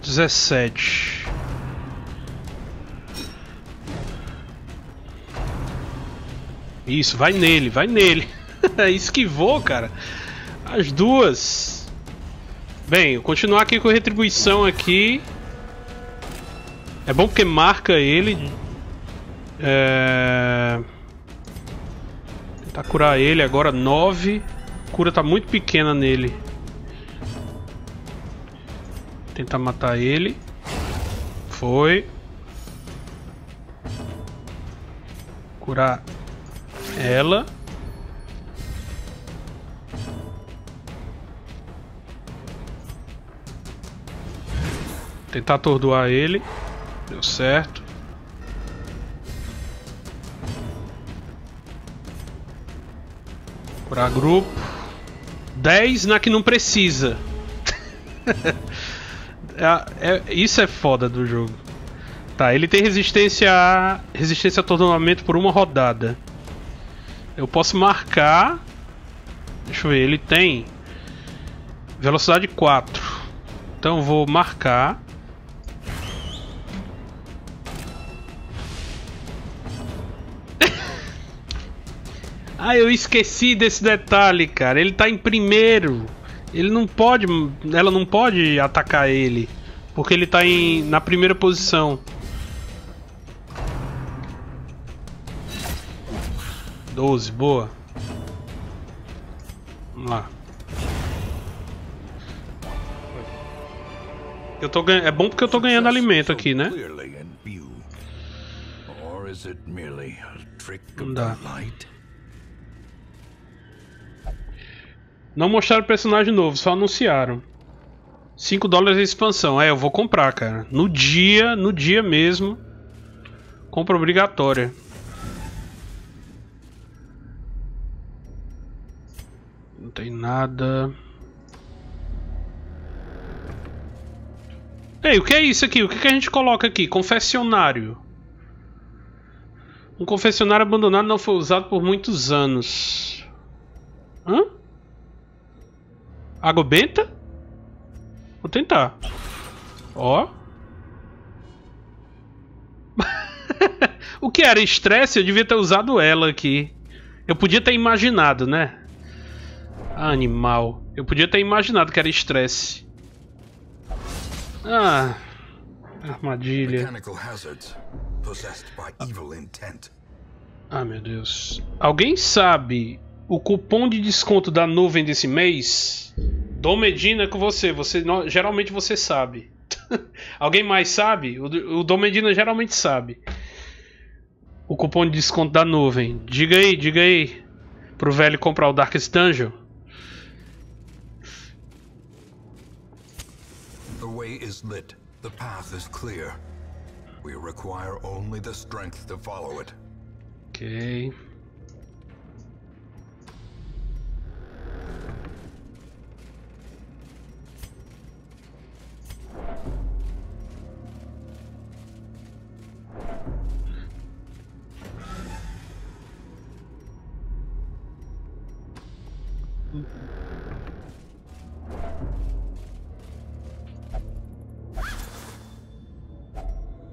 dezessete. Isso, vai nele, vai nele. Esquivou, cara. As duas. Bem, eu continuar aqui com a retribuição aqui. É bom porque marca ele. É... Tentar curar ele agora, nove. A cura tá muito pequena nele. Tentar matar ele. Foi. Curar ela. Tentar atordoar ele. Deu certo. Curar grupo. dez na que não precisa. É, é, isso é foda do jogo. Tá, ele tem resistência a, resistência a atordoamento por uma rodada. Eu posso marcar. Deixa eu ver, ele tem velocidade quatro. Então eu vou marcar. Ah, eu esqueci desse detalhe, cara. Ele tá em primeiro. Ele não pode, ela não pode atacar ele, porque ele tá em, na primeira posição. doze, boa. Vamos lá. Eu tô ganha, é bom porque eu tô ganhando alimento aqui, né? Não dá. Não mostraram personagem novo, só anunciaram. cinco dólares a expansão. É, eu vou comprar, cara. No dia, no dia mesmo. Compra obrigatória. Não tem nada. Ei, o que é isso aqui? O que a gente coloca aqui? Confessionário. Um confessionário abandonado não foi usado por muitos anos. Hã? Água benta? Vou tentar. Ó. O que era estresse? Eu devia ter usado ela aqui. Eu podia ter imaginado, né? Ah, animal. Eu podia ter imaginado que era estresse. Ah. Armadilha. Ah, meu Deus. Alguém sabe... O cupom de desconto da nuvem desse mês? Dom Medina com você, você não, geralmente você sabe. Alguém mais sabe? O, o Dom Medina geralmente sabe. O cupom de desconto da nuvem. Diga aí, diga aí. Pro velho comprar o Darkest Dungeon. The way is lit. The path is clear. We require only the strength to follow it. Ok.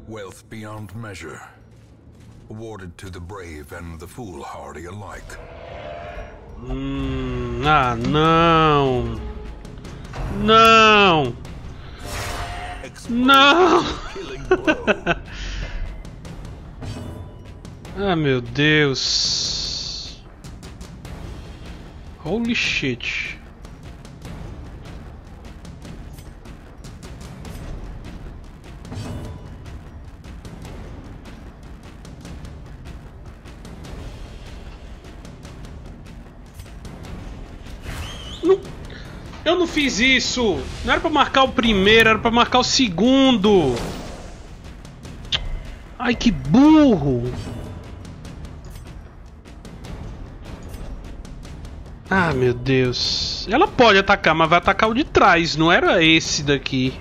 Wealth beyond measure, awarded to the brave and the foolhardy alike. Hum, ah, não, não, não. Ah, meu Deus. Holy shit. Eu não fiz isso! Não era pra marcar o primeiro, era pra marcar o segundo! Ai, que burro! Ah, meu Deus. Ela pode atacar, mas vai atacar o de trás. Não era esse daqui.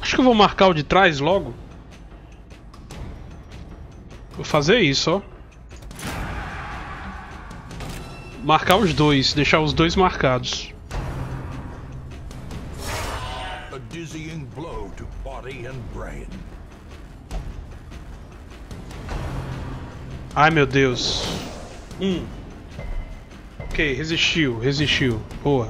Acho que eu vou marcar o de trás logo. Vou fazer isso, ó. Marcar os dois, deixar os dois marcados. A dizzying blow to body and brain. Ai, meu Deus. Um. Ok, resistiu, resistiu. Boa.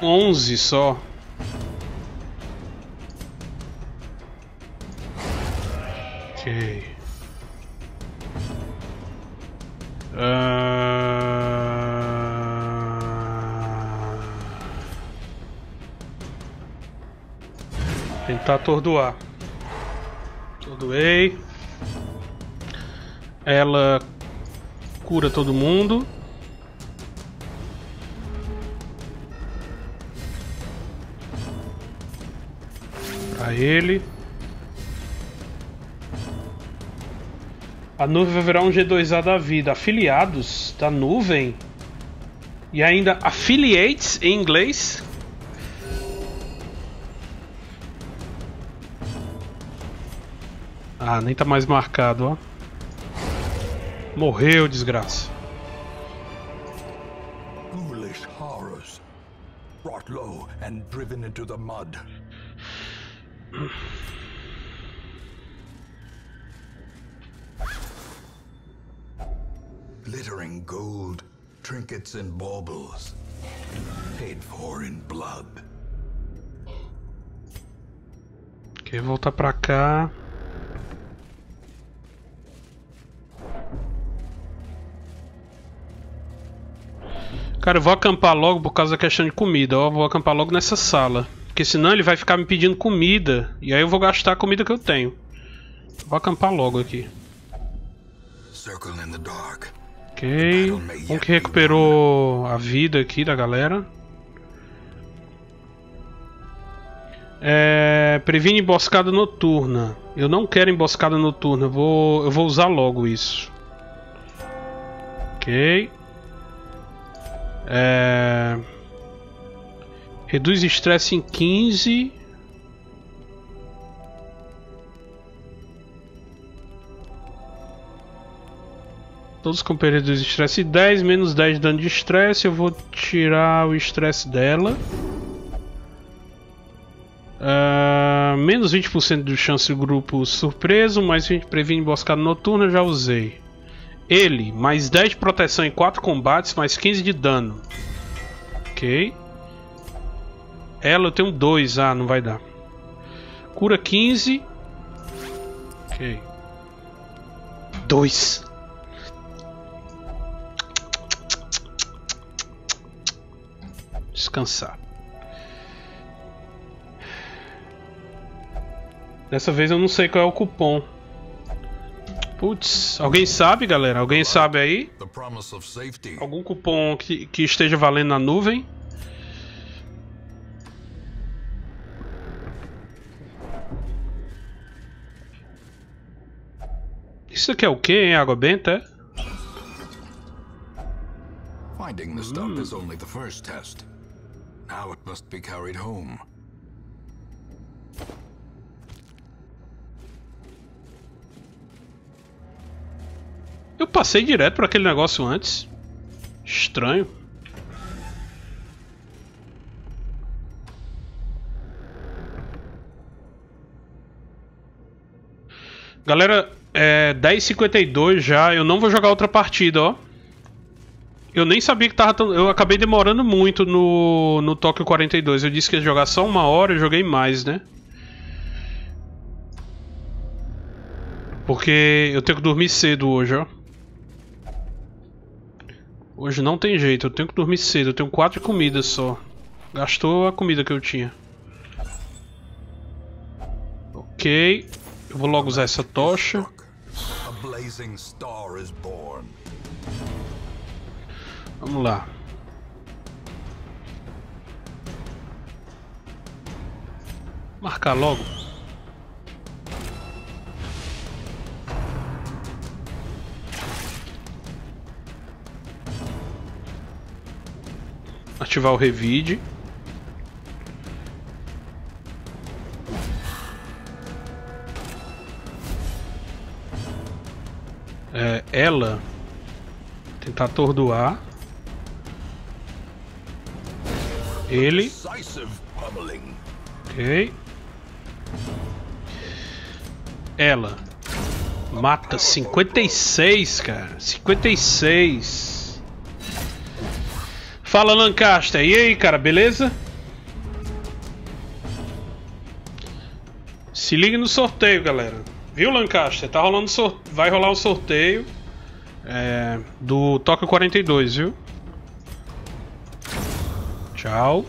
Onze só. Ok. Uh... Tentar atordoar. Atordoei. Ela cura todo mundo. Pra ele. A nuvem vai virar um G dois A da vida. Afiliados da nuvem? E ainda affiliates em inglês? Ah, nem tá mais marcado, ó. Morreu, desgraça. Foolish horrors. Brought low and driven into the mud. Glittering gold, trinkets and baubles, paid for in blood. Ok, voltar pra cá. Cara, eu vou acampar logo por causa da questão de comida, ó. Vou acampar logo nessa sala, porque senão ele vai ficar me pedindo comida, e aí eu vou gastar a comida que eu tenho. Vou acampar logo aqui. Circle in the dark. Ok, um que recuperou a vida aqui da galera. É, previne emboscada noturna. Eu não quero emboscada noturna, eu vou, eu vou usar logo isso. Ok. É, reduz estresse em quinze. Todos com período de estresse dez, menos dez de dano de estresse. Eu vou tirar o estresse dela. Uh, menos vinte por cento de chance de grupo surpreso, mais vinte por cento de previne emboscada noturna, já usei. Ele, mais dez de proteção em quatro combates, mais quinze de dano. Ok. Ela eu tenho dois, ah, não vai dar. Cura quinze. Ok. dois. Descansar. Dessa vez eu não sei qual é o cupom. Putz, alguém sabe, galera? Alguém sabe aí? Algum cupom que, que esteja valendo na nuvem? Isso aqui é o que, hein? Água benta? Finding the stuff is only the first test. Now it must be carried home. Eu passei direto para aquele negócio antes. Estranho. Galera, é dez e cinquenta e dois já. Eu não vou jogar outra partida, ó. Eu nem sabia que tava tão... Eu acabei demorando muito no, no Tokyo quarenta e dois. Eu disse que ia jogar só uma hora, eu joguei mais, né? Porque eu tenho que dormir cedo hoje, ó. Hoje não tem jeito, eu tenho que dormir cedo. Eu tenho quatro comidas só. Gastou a comida que eu tinha. Ok, eu vou logo usar essa tocha. Vamos lá. Marcar logo. Ativar o revide. É, ela tentar atordoar ele. Ok. Ela mata cinquenta e seis, cara. cinquenta e seis. Fala, Lancaster. E aí, cara, beleza? Se liga no sorteio, galera. Viu, Lancaster? Tá rolando sorte... Vai rolar o sorteio é... do Tokyo quarenta e dois, viu? Tchau.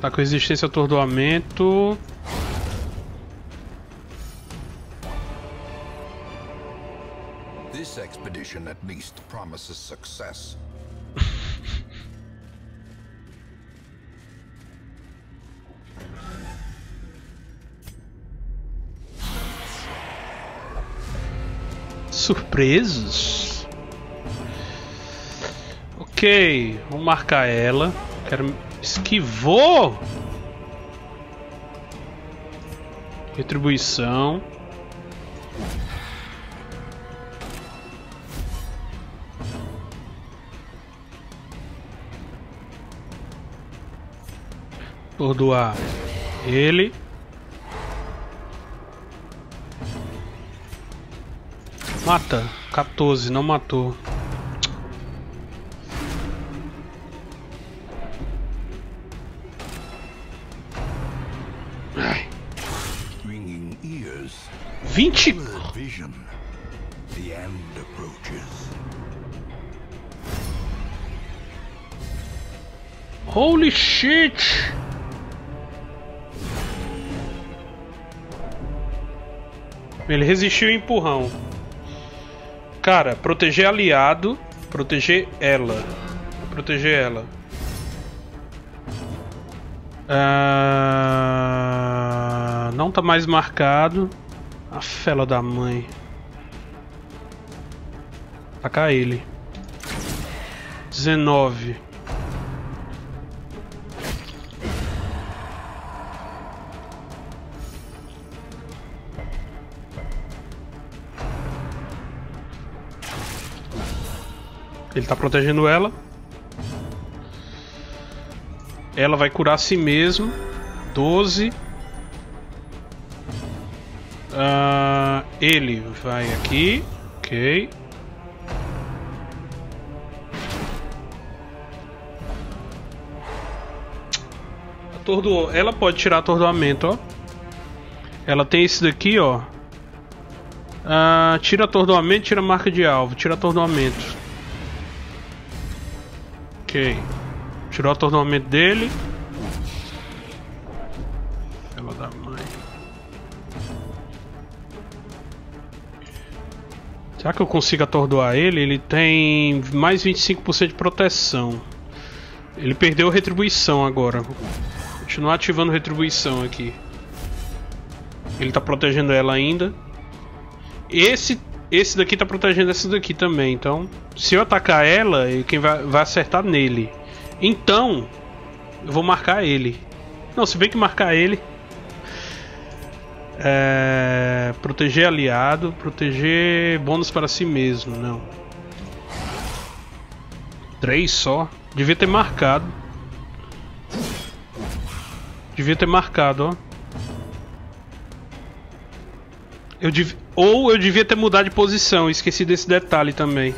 Tá com resistência ao atordoamento. This expedition at least promises success. Surpresos. Ok, vamos marcar ela. Quero... Esquivou! Retribuição. Atordoar ele. Mata. quatorze, não matou. vinte. Holy shit. Ele resistiu ao empurrão. Cara, proteger aliado. Proteger ela. Proteger ela. Ah, não tá mais marcado. A fela da mãe. Atacar ele. dezenove. Ele tá protegendo ela. Ela vai curar a si mesmo. doze. Uh, ele vai aqui, ok. Atordoou. Ela pode tirar atordoamento, ó. Ela tem esse daqui, ó. Uh, tira atordoamento, tira marca de alvo, tira atordoamento. Ok. Tirou o atordoamento dele. Ela dá mais. Será que eu consigo atordoar ele? Ele tem mais vinte e cinco por cento de proteção. Ele perdeu retribuição agora. Vou continuar ativando retribuição aqui. Ele tá protegendo ela ainda. Esse, esse daqui tá protegendo essa daqui também. Então, se eu atacar ela, quem vai, vai acertar nele. Então, eu vou marcar ele. Não, se bem que marcar ele... É... Proteger aliado, proteger bônus para si mesmo, não. Três só. Devia ter marcado. Devia ter marcado, ó. Eu dev... Ou eu devia ter mudado de posição, esqueci desse detalhe também.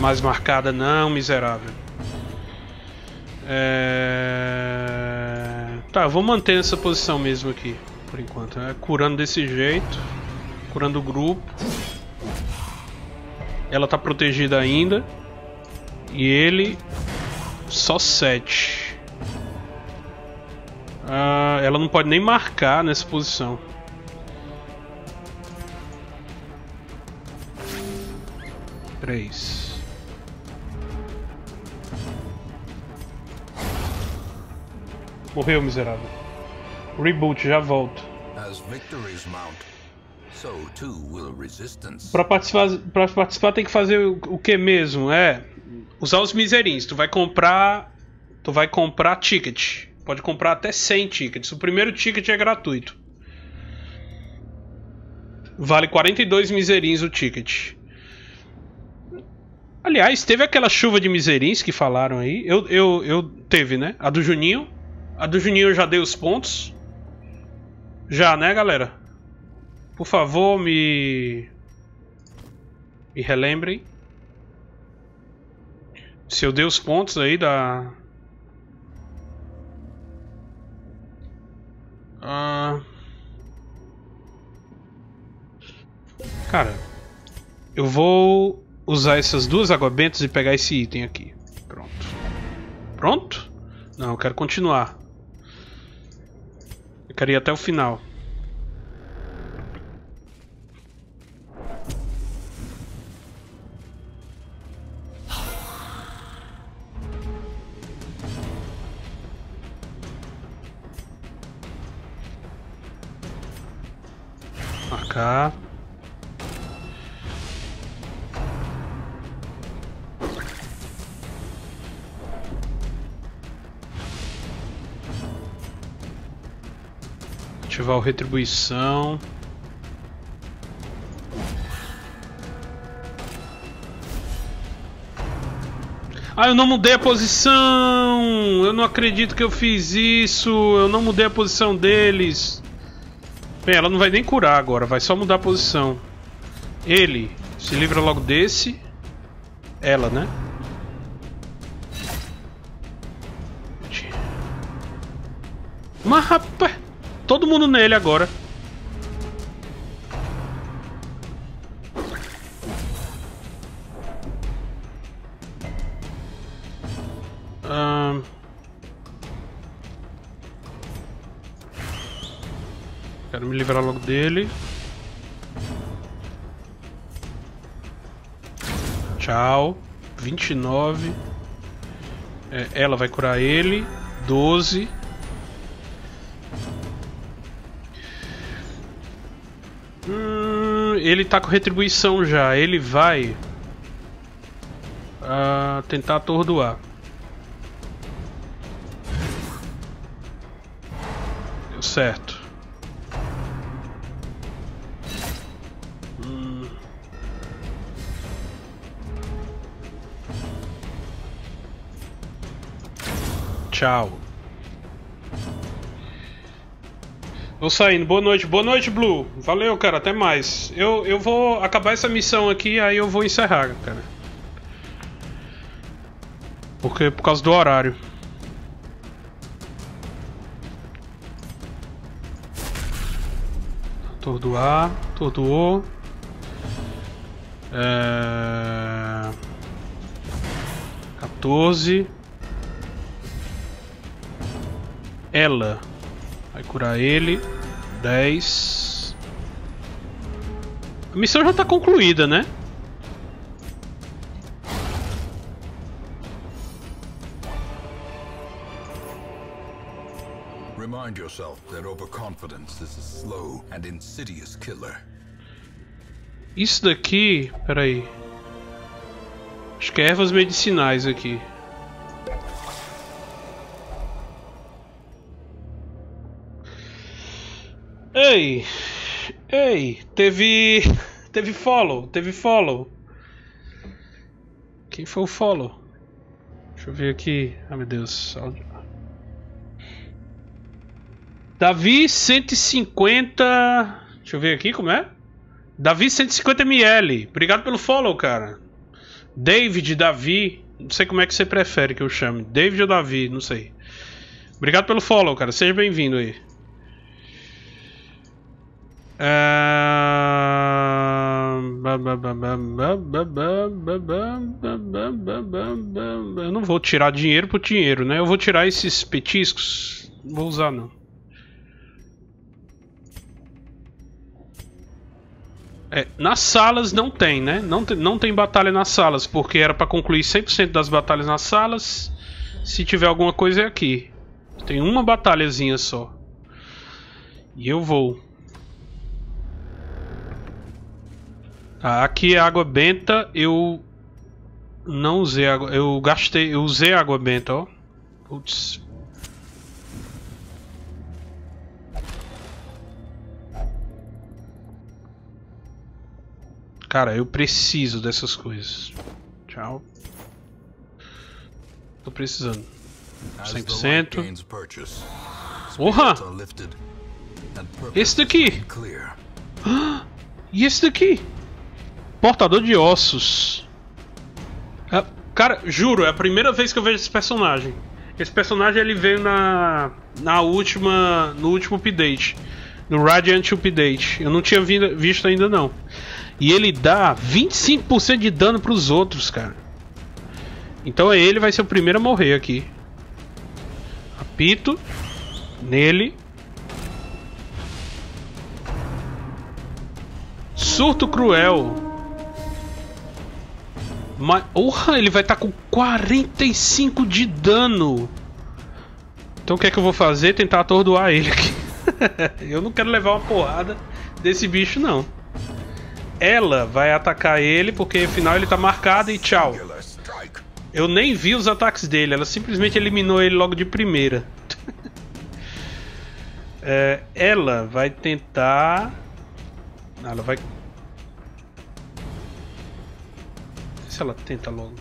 Mais marcada não, miserável. É... Tá, eu vou manter essa posição mesmo aqui. por enquanto. É curando desse jeito, curando o grupo. Ela tá protegida ainda. E ele... só sete. Ah, ela não pode nem marcar nessa posição. três. Morreu, miserável. Reboot, já volto. Para participar, para participar tem que fazer o, o que mesmo? É usar os miserins. Tu vai comprar, tu vai comprar ticket. Pode comprar até cem tickets. O primeiro ticket é gratuito. Vale quarenta e dois miserins o ticket. Aliás, teve aquela chuva de miserins que falaram aí. Eu, eu, eu teve, né? A do Juninho. A do Juninho eu já dei os pontos. Já, né, galera? Por favor, me... me relembrem se eu dei os pontos aí da... Ah... Cara, eu vou usar essas duas água bentas e pegar esse item aqui. Pronto. Pronto? Não, eu quero continuar. Eu quero ir até o final. Marcar. Ativar o retribuição. Ah, eu não mudei a posição. Eu não acredito que eu fiz isso. Eu não mudei a posição deles. Bem, ela não vai nem curar agora, vai só mudar a posição. Ele se livra logo desse. Ela, né? Mas rapaz, todo mundo nele agora. Me livrar logo dele. Tchau. vinte e nove. É, ela vai curar ele. doze. Hum, ele tá com retribuição já. Ele vai uh, tentar atordoar. Deu certo. Tchau. Vou saindo. Boa noite. Boa noite, Blue. Valeu, cara. Até mais. Eu, eu vou acabar essa missão aqui, aí eu vou encerrar, cara. Porque por causa do horário. Atordoar. Atordoou. É... quatorze. Ela vai curar ele. dez. A missão já tá concluída, né? Remind yourself that overconfidence is a slow and insidious killer. Isso daqui, peraí. Acho que é ervas medicinais aqui. Ei, ei, teve, teve follow, teve follow. Quem foi o follow? Deixa eu ver aqui. Ai, meu Deus. Davi cento e cinquenta. Deixa eu ver aqui como é. Davi cento e cinquenta mililitros. Obrigado pelo follow, cara. David, Davi, não sei como é que você prefere que eu chame. David ou Davi, não sei. Obrigado pelo follow, cara. Seja bem-vindo aí. Eu não vou tirar dinheiro por dinheiro, né? Eu vou tirar esses petiscos. Não vou usar, não. É, nas salas não tem, né? Não tem, não tem batalha nas salas, porque era pra concluir cem por cento das batalhas nas salas. Se tiver alguma coisa é aqui. Tem uma batalhazinha só. E eu vou. Tá, aqui é água benta. Eu não usei água. Eu gastei. Eu usei água benta, ó. Putz. Cara, eu preciso dessas coisas. Tchau. Tô precisando. cem por cento. Porra! Esse daqui! Ah, e esse daqui? Portador de ossos. É, cara, juro, é a primeira vez que eu vejo esse personagem. Esse personagem ele veio na, na última, no último update. No Radiant update. Eu não tinha vindo, visto ainda não. E ele dá vinte e cinco por cento de dano pros outros, cara. Então ele vai ser o primeiro a morrer aqui. Apito. Nele. Surto cruel. Mas, orra, ele vai estar com quarenta e cinco de dano. Então o que é que eu vou fazer? Tentar atordoar ele aqui. Eu não quero levar uma porrada desse bicho, não. Ela vai atacar ele, porque afinal ele tá marcado e tchau. Eu nem vi os ataques dele, ela simplesmente eliminou ele logo de primeira. É, ela vai tentar... Ela vai... Se ela tenta logo.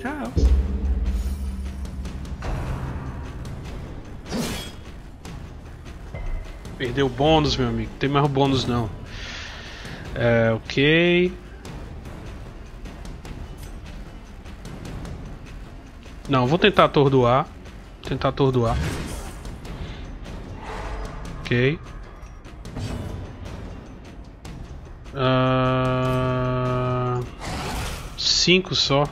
Tchau. Perdeu o bônus, meu amigo. Não tem mais o bônus, não. É, ok. Não, vou tentar atordoar. Vou tentar atordoar. Ok. Uh... Cinco só.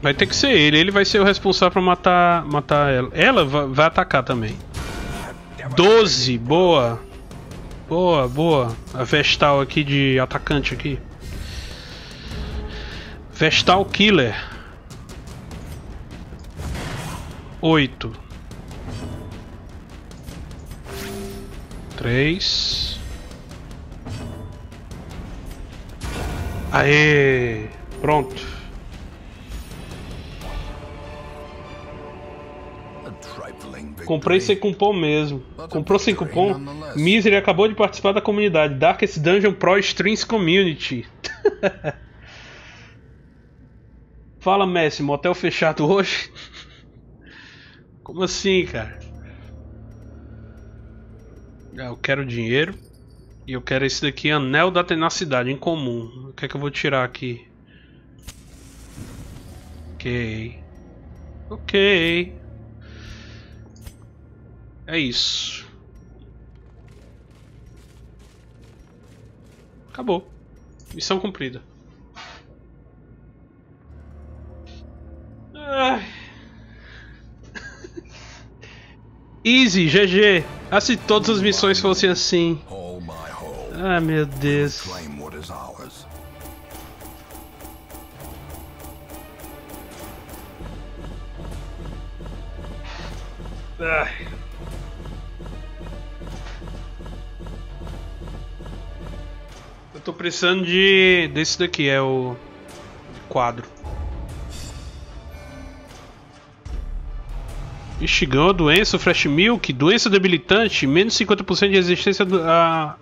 Vai ter que ser ele, ele vai ser o responsável pra matar, matar ela. Ela vai atacar também. doze, boa. Boa, boa. A Vestal aqui de atacante aqui. Vestal Killer. oito. três. Aê! Pronto. Comprei sem cupom mesmo. Comprou sem cupom? Misery acabou de participar da comunidade Darkest Dungeon Pro Streams Community. Fala, Messi, motel fechado hoje? Como assim, cara? Eu quero dinheiro. E eu quero esse daqui, Anel da Tenacidade, em comum. O que é que eu vou tirar aqui? Ok. Ok. É isso. Acabou. Missão cumprida. Ah. Easy, G G. Ah, se todas as missões fossem assim. Ah, meu Deus. Ah. Tô precisando de... desse daqui, é o quadro. Mexigão, doença, Fresh Milk, doença debilitante, menos cinquenta por cento de resistência à,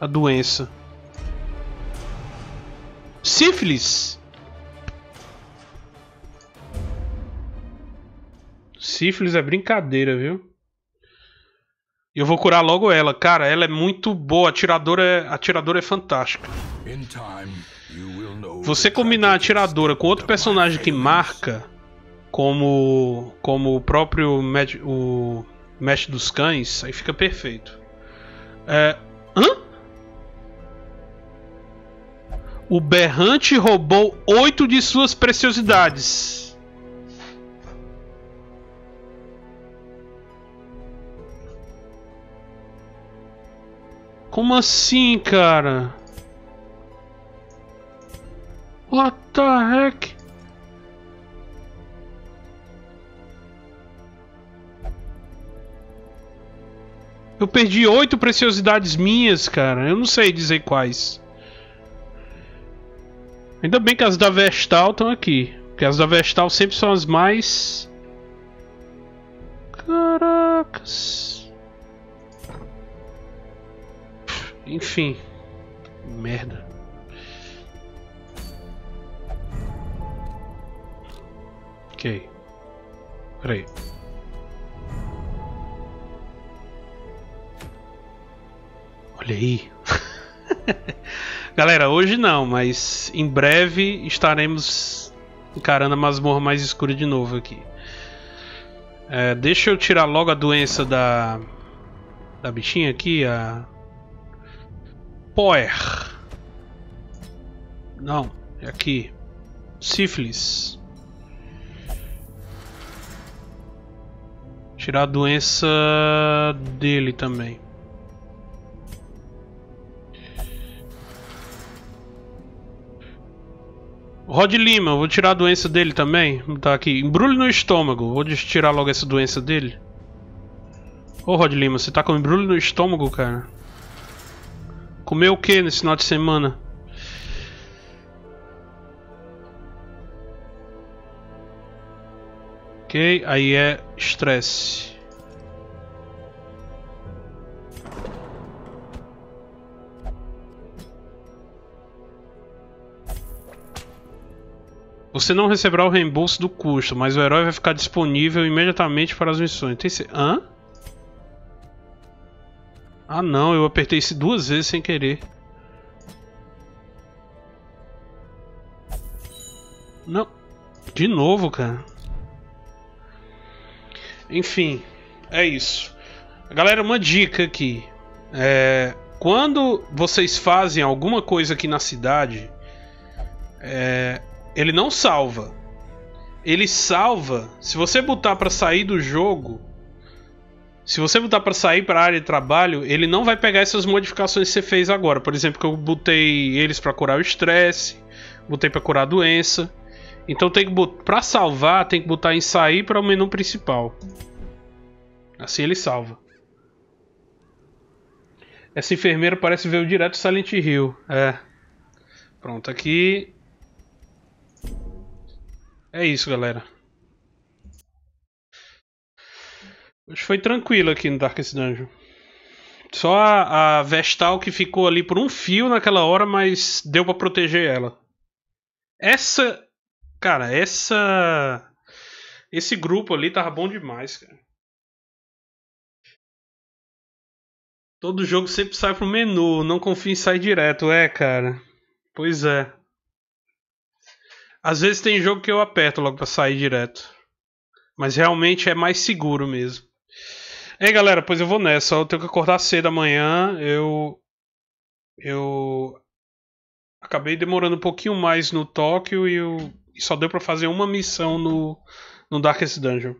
à doença. Sífilis! Sífilis é brincadeira, viu? Eu vou curar logo ela. Cara, ela é muito boa. A atiradora é, a atiradora é fantástica. Você combinar a atiradora com outro personagem que marca, como, como o próprio Mestre, o Mestre dos Cães, aí fica perfeito. É... Hã? O berrante roubou oito de suas preciosidades. Como assim, cara? What the heck? Eu perdi oito preciosidades minhas, cara. Eu não sei dizer quais. Ainda bem que as da Vestal estão aqui, porque as da Vestal sempre são as mais... Caracas... Enfim... Merda... Ok... Peraí... Olha aí... Galera, hoje não, mas em breve estaremos encarando a masmorra mais escura de novo aqui. É, deixa eu tirar logo a doença da da bichinha aqui, a Poer. Não, é aqui. Sífilis. Tirar a doença dele também. Rod Lima, vou tirar a doença dele também. Tá aqui, embrulho no estômago. Vou tirar logo essa doença dele. Ô Rod Lima, você tá com embrulho no estômago, cara? Comeu o que nesse final de semana? Ok, aí é estresse. Você não receberá o reembolso do custo, mas o herói vai ficar disponível imediatamente para as missões. Tem se... Hã? Ah não, eu apertei isso duas vezes sem querer. Não. De novo, cara. Enfim, é isso. Galera, uma dica aqui. É... Quando vocês fazem alguma coisa aqui na cidade... É... Ele não salva. Ele salva. Se você botar para sair do jogo, se você botar para sair para a área de trabalho, ele não vai pegar essas modificações que você fez agora. Por exemplo, que eu botei eles para curar o estresse, botei para curar a doença. Então tem que botar para salvar, tem que botar em sair para o menu principal. Assim ele salva. Essa enfermeira parece veio direto do Silent Hill. É. Pronto, aqui. É isso, galera. Hoje foi tranquilo aqui no Darkest Dungeon. Só a, a Vestal que ficou ali por um fio naquela hora, mas deu pra proteger ela. Essa... Cara, essa... Esse grupo ali tava bom demais, cara. Todo jogo sempre sai pro menu. Não confia em sair direto. É, cara. Pois é. Às vezes tem jogo que eu aperto logo pra sair direto. Mas realmente é mais seguro mesmo. Ei, galera, pois eu vou nessa. Eu tenho que acordar cedo amanhã. Eu... Eu... Acabei demorando um pouquinho mais no Tóquio e, eu... e só deu pra fazer uma missão no, no Darkest Dungeon.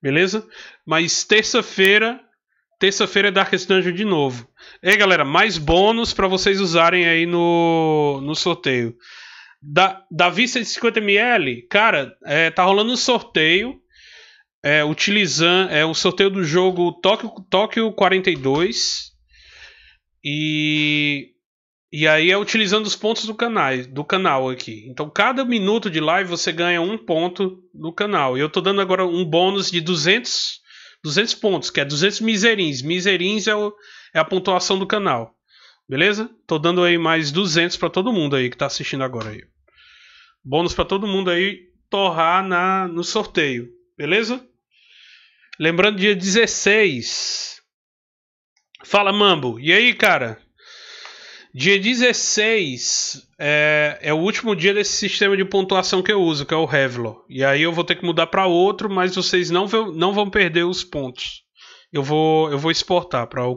Beleza? Mas terça-feira... Terça-feira é Darkest Dungeon de novo. Ei, galera, mais bônus pra vocês usarem aí no, no sorteio. Da, Davi cento e cinquenta mililitros, cara, é, tá rolando um sorteio é, utilizando é, um sorteio do jogo Tóquio quarenta e dois e, e aí é utilizando os pontos do canal, do canal aqui. Então cada minuto de live você ganha um ponto no canal. E eu tô dando agora um bônus de duzentos pontos, que é duzentos miserins. Miserins é, o, é a pontuação do canal. Beleza? Tô dando aí mais duzentos pra todo mundo aí que tá assistindo agora aí. Bônus pra todo mundo aí torrar na, no sorteio. Beleza? Lembrando, dia dezesseis Fala, Mambo. E aí, cara? Dia dezesseis é, é o último dia desse sistema de pontuação que eu uso, que é o Revlon. E aí eu vou ter que mudar para outro, mas vocês não, não vão perder os pontos. Eu vou, eu vou exportar para o, o,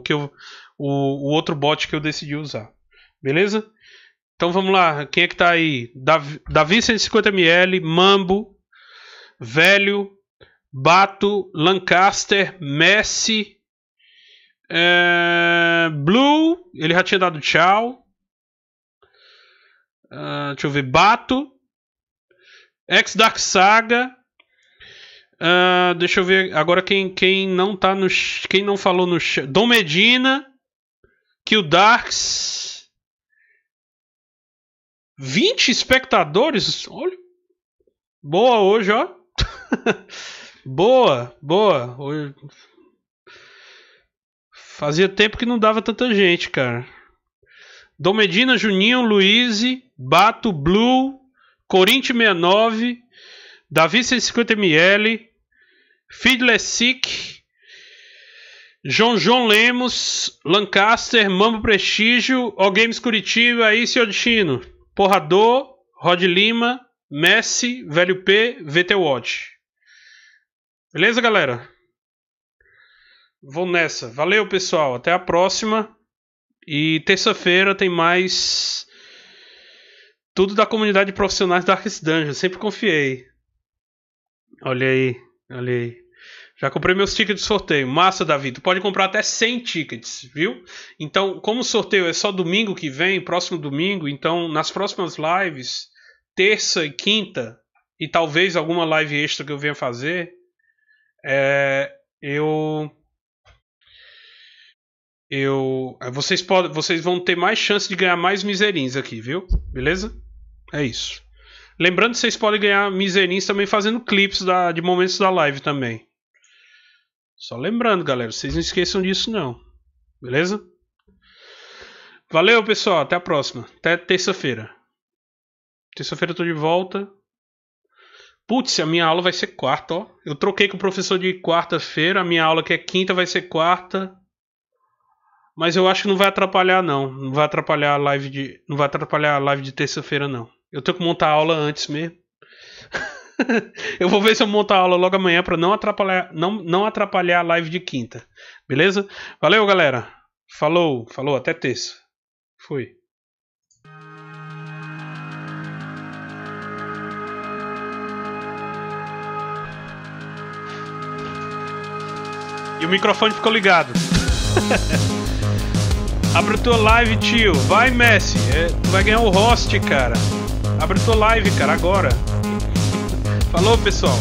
o outro bot que eu decidi usar. Beleza? Então vamos lá. Quem é que tá aí? Davi, Davi cento e cinquenta mililitros, Mambo, Velho, Bato, Lancaster, Messi... É... Blue, ele já tinha dado tchau. Uh, deixa eu ver. Bato, Ex Dark Saga. Uh, deixa eu ver agora quem, quem não tá no, quem não falou no chat. Dom Medina, Kill Darks. vinte espectadores. Olha, boa hoje, ó. boa, boa. Hoje... Fazia tempo que não dava tanta gente, cara. Dom Medina, Juninho, Luiz, Bato, Blue, Corinthians sessenta e nove, Davi cento e cinquenta mililitros, Fidlessic, João João Lemos, Lancaster, Mambo Prestígio, O Games Curitiba, aí seu destino. Porrador, Rod Lima, Messi, Velho P, V T Watch. Beleza, galera? Vou nessa. Valeu, pessoal. Até a próxima. E terça-feira tem mais tudo da comunidade de profissionais Darkest Dungeon. Sempre confiei. Olha aí. Olha aí. Já comprei meus tickets de sorteio. Massa, Davi. Tu pode comprar até cem tickets, viu? Então, como o sorteio é só domingo que vem, próximo domingo, então nas próximas lives, terça e quinta, e talvez alguma live extra que eu venha fazer, é, eu... Eu, vocês, podem, vocês vão ter mais chance de ganhar mais miserinhos aqui, viu? Beleza? É isso. Lembrando que vocês podem ganhar miserinhos também fazendo clipes da, de momentos da live também. Só lembrando, galera. Vocês não esqueçam disso, não. Beleza? Valeu, pessoal. Até a próxima. Até terça-feira. Terça-feira eu tô de volta. Putz, a minha aula vai ser quarta, ó. Eu troquei com o professor de quarta-feira. A minha aula que é quinta vai ser quarta. Mas eu acho que não vai atrapalhar, não. Não vai atrapalhar a live de, não vai atrapalhar a live de terça-feira, não. Eu tenho que montar a aula antes mesmo. Eu vou ver se eu monto a aula logo amanhã para não atrapalhar, não, não atrapalhar a live de quinta. Beleza? Valeu, galera. Falou, falou, até terça. Fui. E o microfone ficou ligado. Abre tua live, tio. Vai, Messi. É, tu vai ganhar o host, cara. Abre tua live, cara, agora. Falou, pessoal.